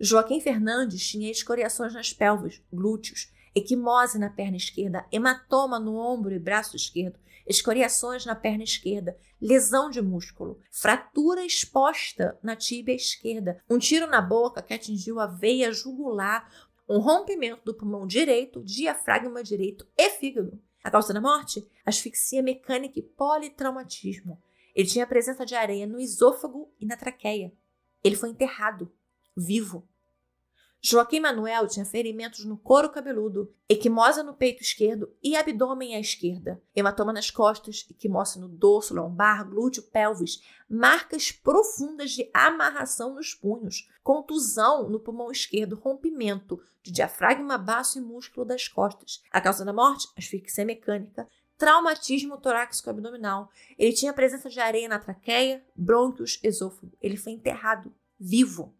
Joaquim Fernandes tinha escoriações nas pelvis, glúteos, equimose na perna esquerda, hematoma no ombro e braço esquerdo, escoriações na perna esquerda, lesão de músculo, fratura exposta na tíbia esquerda, um tiro na boca que atingiu a veia jugular, um rompimento do pulmão direito, diafragma direito e fígado. A causa da morte? Asfixia mecânica e politraumatismo. Ele tinha a presença de areia no esôfago e na traqueia. Ele foi enterrado vivo. Joaquim Manuel tinha ferimentos no couro cabeludo, equimose no peito esquerdo e abdômen à esquerda, hematoma nas costas, equimose no dorso, lombar, glúteo, pelvis, marcas profundas de amarração nos punhos, contusão no pulmão esquerdo, rompimento de diafragma baço e músculo das costas. A causa da morte? Asfixia mecânica, traumatismo torácico abdominal. Ele tinha a presença de areia na traqueia, brônquios, esôfago. Ele foi enterrado vivo.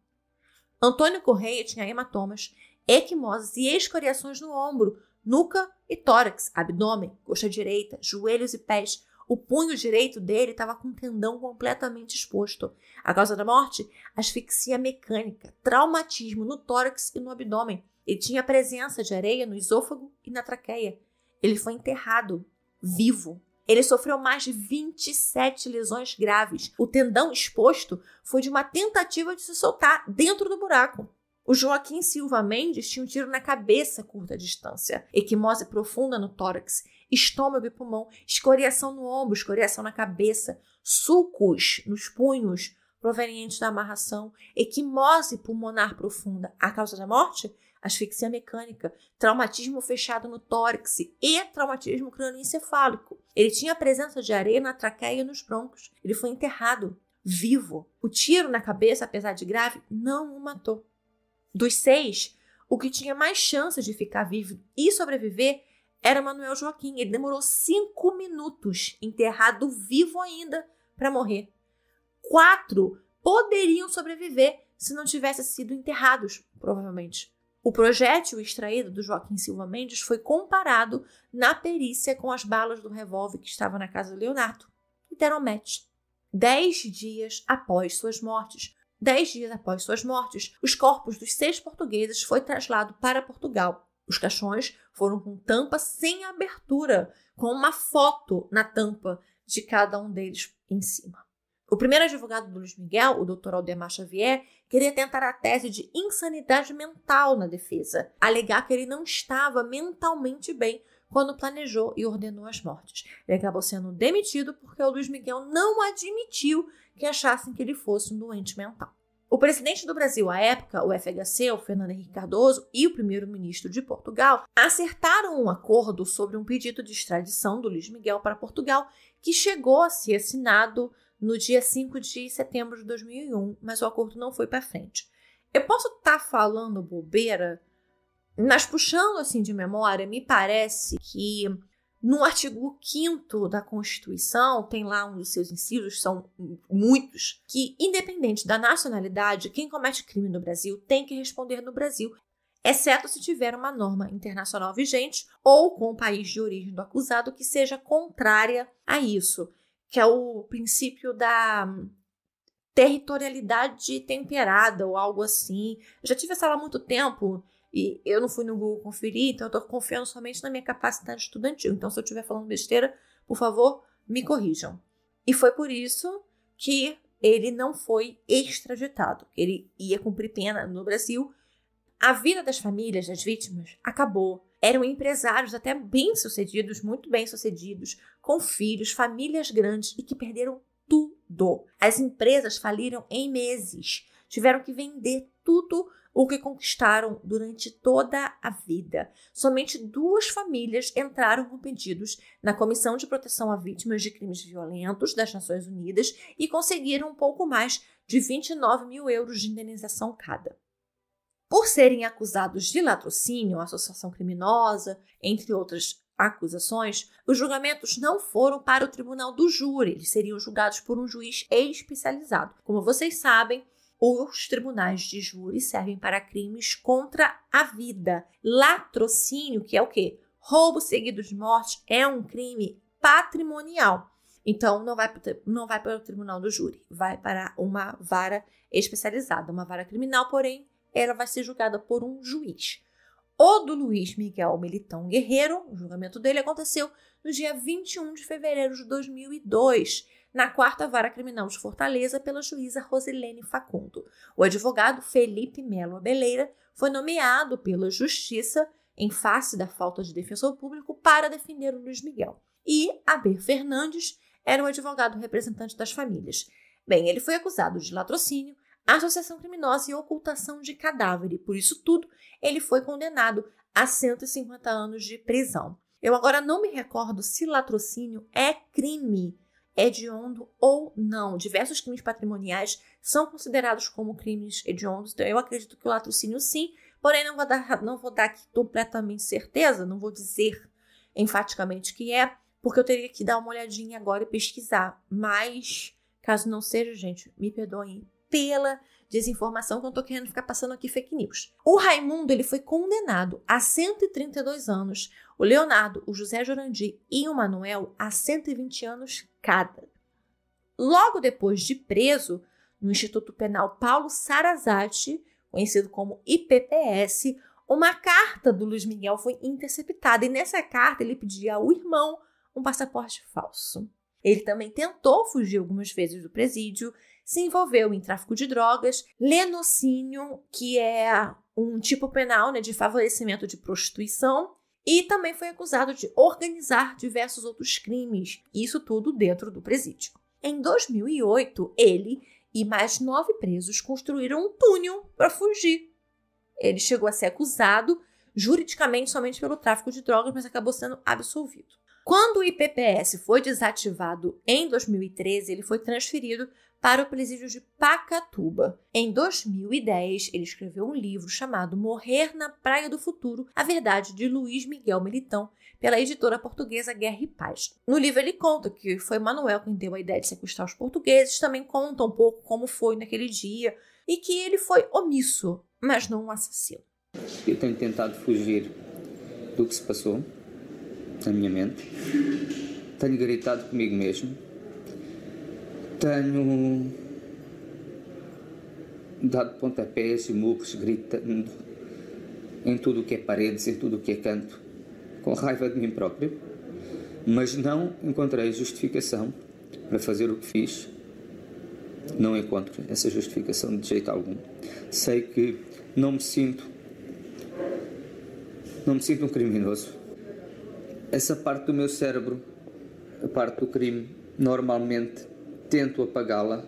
Antônio Correia tinha hematomas, equimoses e escoriações no ombro, nuca e tórax, abdômen, coxa direita, joelhos e pés. O punho direito dele estava com um tendão completamente exposto. A causa da morte? Asfixia mecânica, traumatismo no tórax e no abdômen. Ele tinha presença de areia no esôfago e na traqueia. Ele foi enterrado vivo. Ele sofreu mais de 27 lesões graves. O tendão exposto foi de uma tentativa de se soltar dentro do buraco. O Joaquim Silva Mendes tinha um tiro na cabeça a curta distância, equimose profunda no tórax, estômago e pulmão, escoriação no ombro, escoriação na cabeça, sulcos nos punhos provenientes da amarração, equimose pulmonar profunda. A causa da morte? Asfixia mecânica, traumatismo fechado no tórax e traumatismo crânioencefálico. Ele tinha a presença de areia na traqueia e nos brônquios. Ele foi enterrado vivo. O tiro na cabeça, apesar de grave, não o matou. Dos 6, o que tinha mais chance de ficar vivo e sobreviver era Manuel Joaquim. Ele demorou 5 minutos enterrado vivo ainda para morrer. 4 poderiam sobreviver se não tivessem sido enterrados, provavelmente. O projétil extraído do Joaquim Silva Mendes foi comparado na perícia com as balas do revólver que estava na casa do Leonardo e deram match. 10 dias após suas mortes, os corpos dos 6 portugueses foram trasladados para Portugal. Os caixões foram com tampa sem abertura, com uma foto na tampa de cada um deles em cima. O primeiro advogado do Luiz Miguel, o Dr. Aldemar Xavier, queria tentar a tese de insanidade mental na defesa, alegar que ele não estava mentalmente bem quando planejou e ordenou as mortes. Ele acabou sendo demitido porque o Luiz Miguel não admitiu que achassem que ele fosse um doente mental. O presidente do Brasil à época, o FHC, o Fernando Henrique Cardoso, e o primeiro-ministro de Portugal acertaram um acordo sobre um pedido de extradição do Luiz Miguel para Portugal, que chegou a ser assinado no dia 5 de setembro de 2001, mas o acordo não foi para frente. Eu posso estar falando bobeira, mas puxando assim de memória, me parece que No artigo 5º da Constituição, tem lá um dos seus incisos, são muitos, que independente da nacionalidade, quem comete crime no Brasil tem que responder no Brasil, exceto se tiver uma norma internacional vigente ou com o país de origem do acusado que seja contrária a isso, que é o princípio da territorialidade temperada ou algo assim. Eu já tive essa lá há muito tempo, e eu não fui no Google conferir, então eu estou confiando somente na minha capacidade estudantil. Então, se eu estiver falando besteira, por favor, me corrijam. E foi por isso que ele não foi extraditado. Ele ia cumprir pena no Brasil. A vida das famílias, das vítimas, acabou. Eram empresários até bem-sucedidos, muito bem-sucedidos, com filhos, famílias grandes e que perderam tudo. As empresas faliram em meses. Tiveram que vender tudo o que conquistaram durante toda a vida. Somente 2 famílias entraram com pedidos na Comissão de Proteção a Vítimas de Crimes Violentos das Nações Unidas e conseguiram um pouco mais de 29 mil euros de indenização cada. Por serem acusados de latrocínio, associação criminosa, entre outras acusações, os julgamentos não foram para o tribunal do júri. Eles seriam julgados por um juiz especializado. Como vocês sabem, os tribunais de júri servem para crimes contra a vida. Latrocínio, que é o quê? Roubo seguido de morte, é um crime patrimonial. Então, não vai para o tribunal do júri, vai para uma vara especializada, uma vara criminal, porém, ela vai ser julgada por um juiz. O do Luiz Miguel Melitão Guerreiro, o julgamento dele aconteceu no dia 21 de fevereiro de 2002, na 4ª Vara Criminal de Fortaleza, pela juíza Rosilene Facundo. O advogado Felipe Melo Abeleira foi nomeado pela Justiça, em face da falta de defensor público, para defender o Luiz Miguel. E Abiú Fernandes era o advogado representante das famílias. Bem, ele foi acusado de latrocínio, associação criminosa e ocultação de cadáver, e por isso tudo, ele foi condenado a 150 anos de prisão. Eu agora não me recordo se latrocínio é crime hediondo ou não. Diversos crimes patrimoniais são considerados como crimes hediondos, então eu acredito que o latrocínio sim, porém não vou dar aqui completamente certeza, não vou dizer enfaticamente que é, porque eu teria que dar uma olhadinha agora e pesquisar, mas caso não seja, gente, me perdoem pela desinformação que eu não tô querendo ficar passando aqui fake news. O Raimundo, ele foi condenado a 132 anos, o Leonardo, o José Jurandir e o Manuel a 120 anos cada. Logo depois de preso no Instituto Penal Paulo Sarazate, conhecido como IPPS, uma carta do Luiz Miguel foi interceptada e nessa carta ele pedia ao irmão um passaporte falso. Ele também tentou fugir algumas vezes do presídio, se envolveu em tráfico de drogas, lenocínio, que é um tipo penal, né, de favorecimento de prostituição, e também foi acusado de organizar diversos outros crimes, isso tudo dentro do presídio. Em 2008, ele e mais 9 presos construíram um túnel para fugir. Ele chegou a ser acusado juridicamente somente pelo tráfico de drogas, mas acabou sendo absolvido. Quando o IPPS foi desativado em 2013, ele foi transferido para o presídio de Pacatuba. Em 2010, ele escreveu um livro chamado Morrer na Praia do Futuro, a Verdade de Luiz Miguel Melitão, pela editora portuguesa Guerra e Paz. No livro ele conta que foi Manuel quem deu a ideia de sequestrar os portugueses, também conta um pouco como foi naquele dia e que ele foi omisso, mas não um assassino. Eu tenho tentado fugir do que se passou na minha mente, tenho gritado comigo mesmo, tenho dado pontapés e murros, gritando em tudo o que é paredes, em tudo o que é canto, com raiva de mim próprio, mas não encontrei justificação para fazer o que fiz, não encontro essa justificação de jeito algum. Sei que não me sinto um criminoso. Essa parte do meu cérebro, a parte do crime, normalmente tento apagá-la.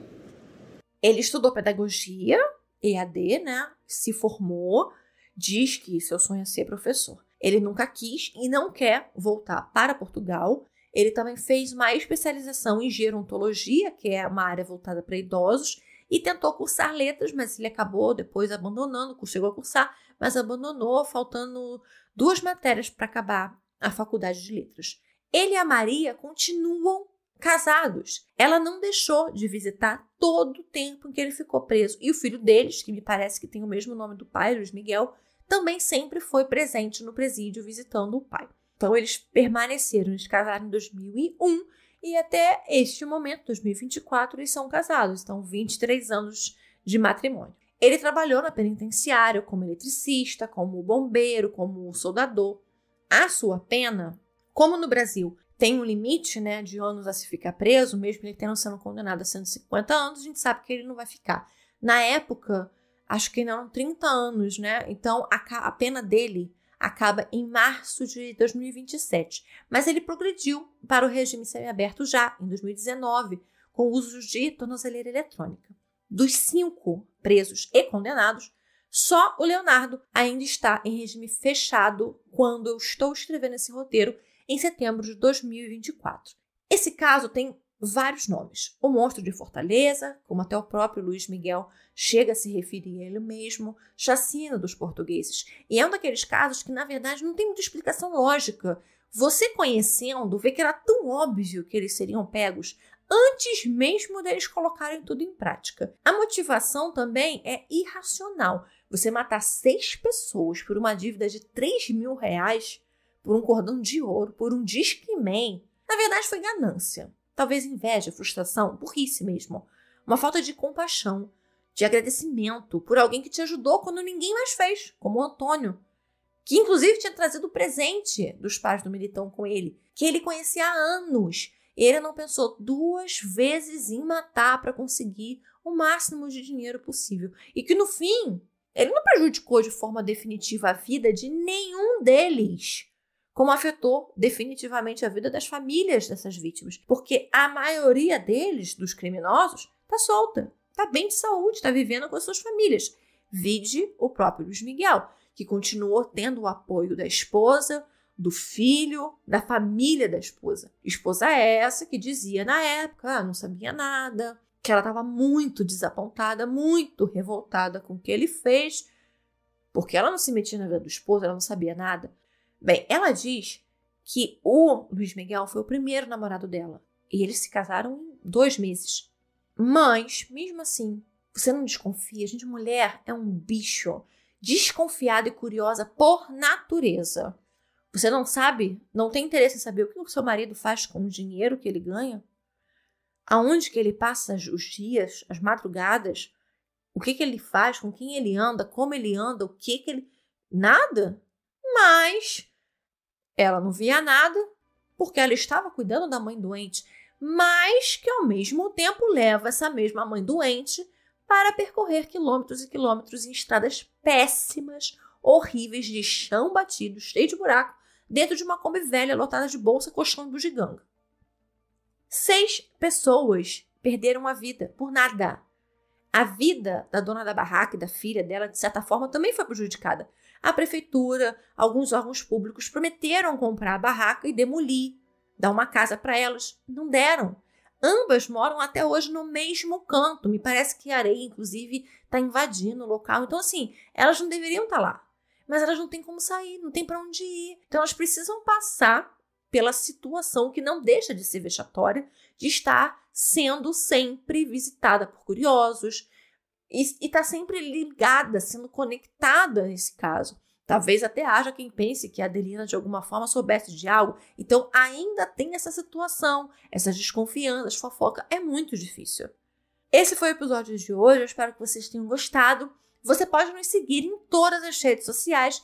Ele estudou pedagogia, EAD, né? Se formou, diz que seu sonho é ser professor. Ele nunca quis e não quer voltar para Portugal. Ele também fez uma especialização em gerontologia, que é uma área voltada para idosos, e tentou cursar letras, mas ele acabou depois abandonando, chegou a cursar, mas abandonou, faltando 2 matérias para acabar a faculdade de letras. Ele e a Maria continuam casados. Ela não deixou de visitar todo o tempo em que ele ficou preso. E o filho deles, que me parece que tem o mesmo nome do pai, Luiz Miguel, também sempre foi presente no presídio visitando o pai. Então eles permaneceram, eles casaram em 2001 e até este momento, 2024, eles são casados. Então 23 anos de matrimônio. Ele trabalhou na penitenciária como eletricista, como bombeiro, como soldador. A sua pena, como no Brasil tem um limite, né, de anos a se ficar preso, mesmo ele tendo sido condenado a 150 anos, a gente sabe que ele não vai ficar. Na época, acho que eram 30 anos, né? Então a pena dele acaba em março de 2027. Mas ele progrediu para o regime semiaberto já em 2019, com uso de tornozeleira eletrônica. Dos 5 presos e condenados, só o Leonardo ainda está em regime fechado quando eu estou escrevendo esse roteiro, em setembro de 2024. Esse caso tem vários nomes. O monstro de Fortaleza, como até o próprio Luiz Miguel chega a se referir a ele mesmo, chacina dos portugueses. E é um daqueles casos que, na verdade, não tem muita explicação lógica. Você conhecendo, vê que era tão óbvio que eles seriam pegos antes mesmo deles colocarem tudo em prática. A motivação também é irracional. Você matar 6 pessoas por uma dívida de R$3.000, por um cordão de ouro, por um discman, na verdade foi ganância. Talvez inveja, frustração, burrice mesmo. Uma falta de compaixão, de agradecimento por alguém que te ajudou quando ninguém mais fez, como o Antônio, que inclusive tinha trazido o presente dos pais do Melitão com ele, que ele conhecia há anos. Ele não pensou 2 vezes em matar para conseguir o máximo de dinheiro possível. E que no fim, ele não prejudicou de forma definitiva a vida de nenhum deles, como afetou definitivamente a vida das famílias dessas vítimas, porque a maioria deles, dos criminosos, está solta, está bem de saúde, está vivendo com as suas famílias. Vide o próprio Luiz Miguel, que continuou tendo o apoio da esposa, do filho, da família da esposa. Esposa essa que dizia na época, não sabia nada, que ela estava muito desapontada, muito revoltada com o que ele fez, porque ela não se metia na vida do esposo, ela não sabia nada. Bem, ela diz que o Luiz Miguel foi o primeiro namorado dela e eles se casaram em 2 meses. Mas, mesmo assim, você não desconfia. Gente, mulher é um bicho desconfiada e curiosa por natureza. Você não sabe, não tem interesse em saber o que o seu marido faz com o dinheiro que ele ganha, aonde que ele passa os dias, as madrugadas, o que ele faz, com quem ele anda, como ele anda, o que ele... Nada. Mas ela não via nada porque ela estava cuidando da mãe doente, mas que ao mesmo tempo leva essa mesma mãe doente para percorrer quilômetros e quilômetros em estradas péssimas, horríveis, de chão batido, cheio de buraco, dentro de uma Kombi velha lotada de bolsa, colchão e bugiganga. 6 pessoas perderam a vida por nada. A vida da dona da barraca e da filha dela, de certa forma, também foi prejudicada. A prefeitura, alguns órgãos públicos prometeram comprar a barraca e demolir, dar uma casa para elas. Não deram. Ambas moram até hoje no mesmo canto. Me parece que a areia, inclusive, está invadindo o local. Então, assim, elas não deveriam estar lá. Mas elas não têm como sair, não têm para onde ir. Então, elas precisam passar pela situação que não deixa de ser vexatória, de estar sendo sempre visitada por curiosos, e está sempre ligada, sendo conectada nesse caso. Talvez até haja quem pense que a Adelina de alguma forma soubesse de algo. Então ainda tem essa situação, essas desconfianças, fofoca. É muito difícil. Esse foi o episódio de hoje. Eu espero que vocês tenham gostado. Você pode nos seguir em todas as redes sociais,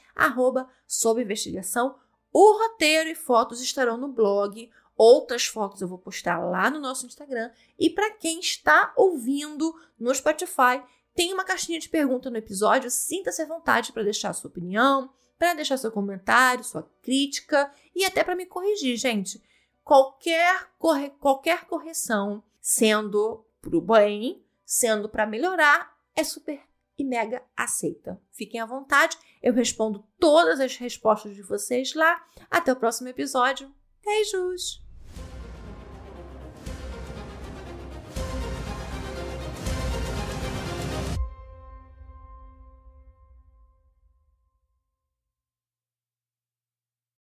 @sobinvestigação. O roteiro e fotos estarão no blog. Outras fotos eu vou postar lá no nosso Instagram. E para quem está ouvindo no Spotify, tem uma caixinha de pergunta no episódio. Sinta-se à vontade para deixar a sua opinião, para deixar seu comentário, sua crítica e até para me corrigir, gente. Qualquer correção, sendo pro bem, sendo para melhorar, é super e mega aceita. Fiquem à vontade. Eu respondo todas as respostas de vocês lá. Até o próximo episódio. Beijos!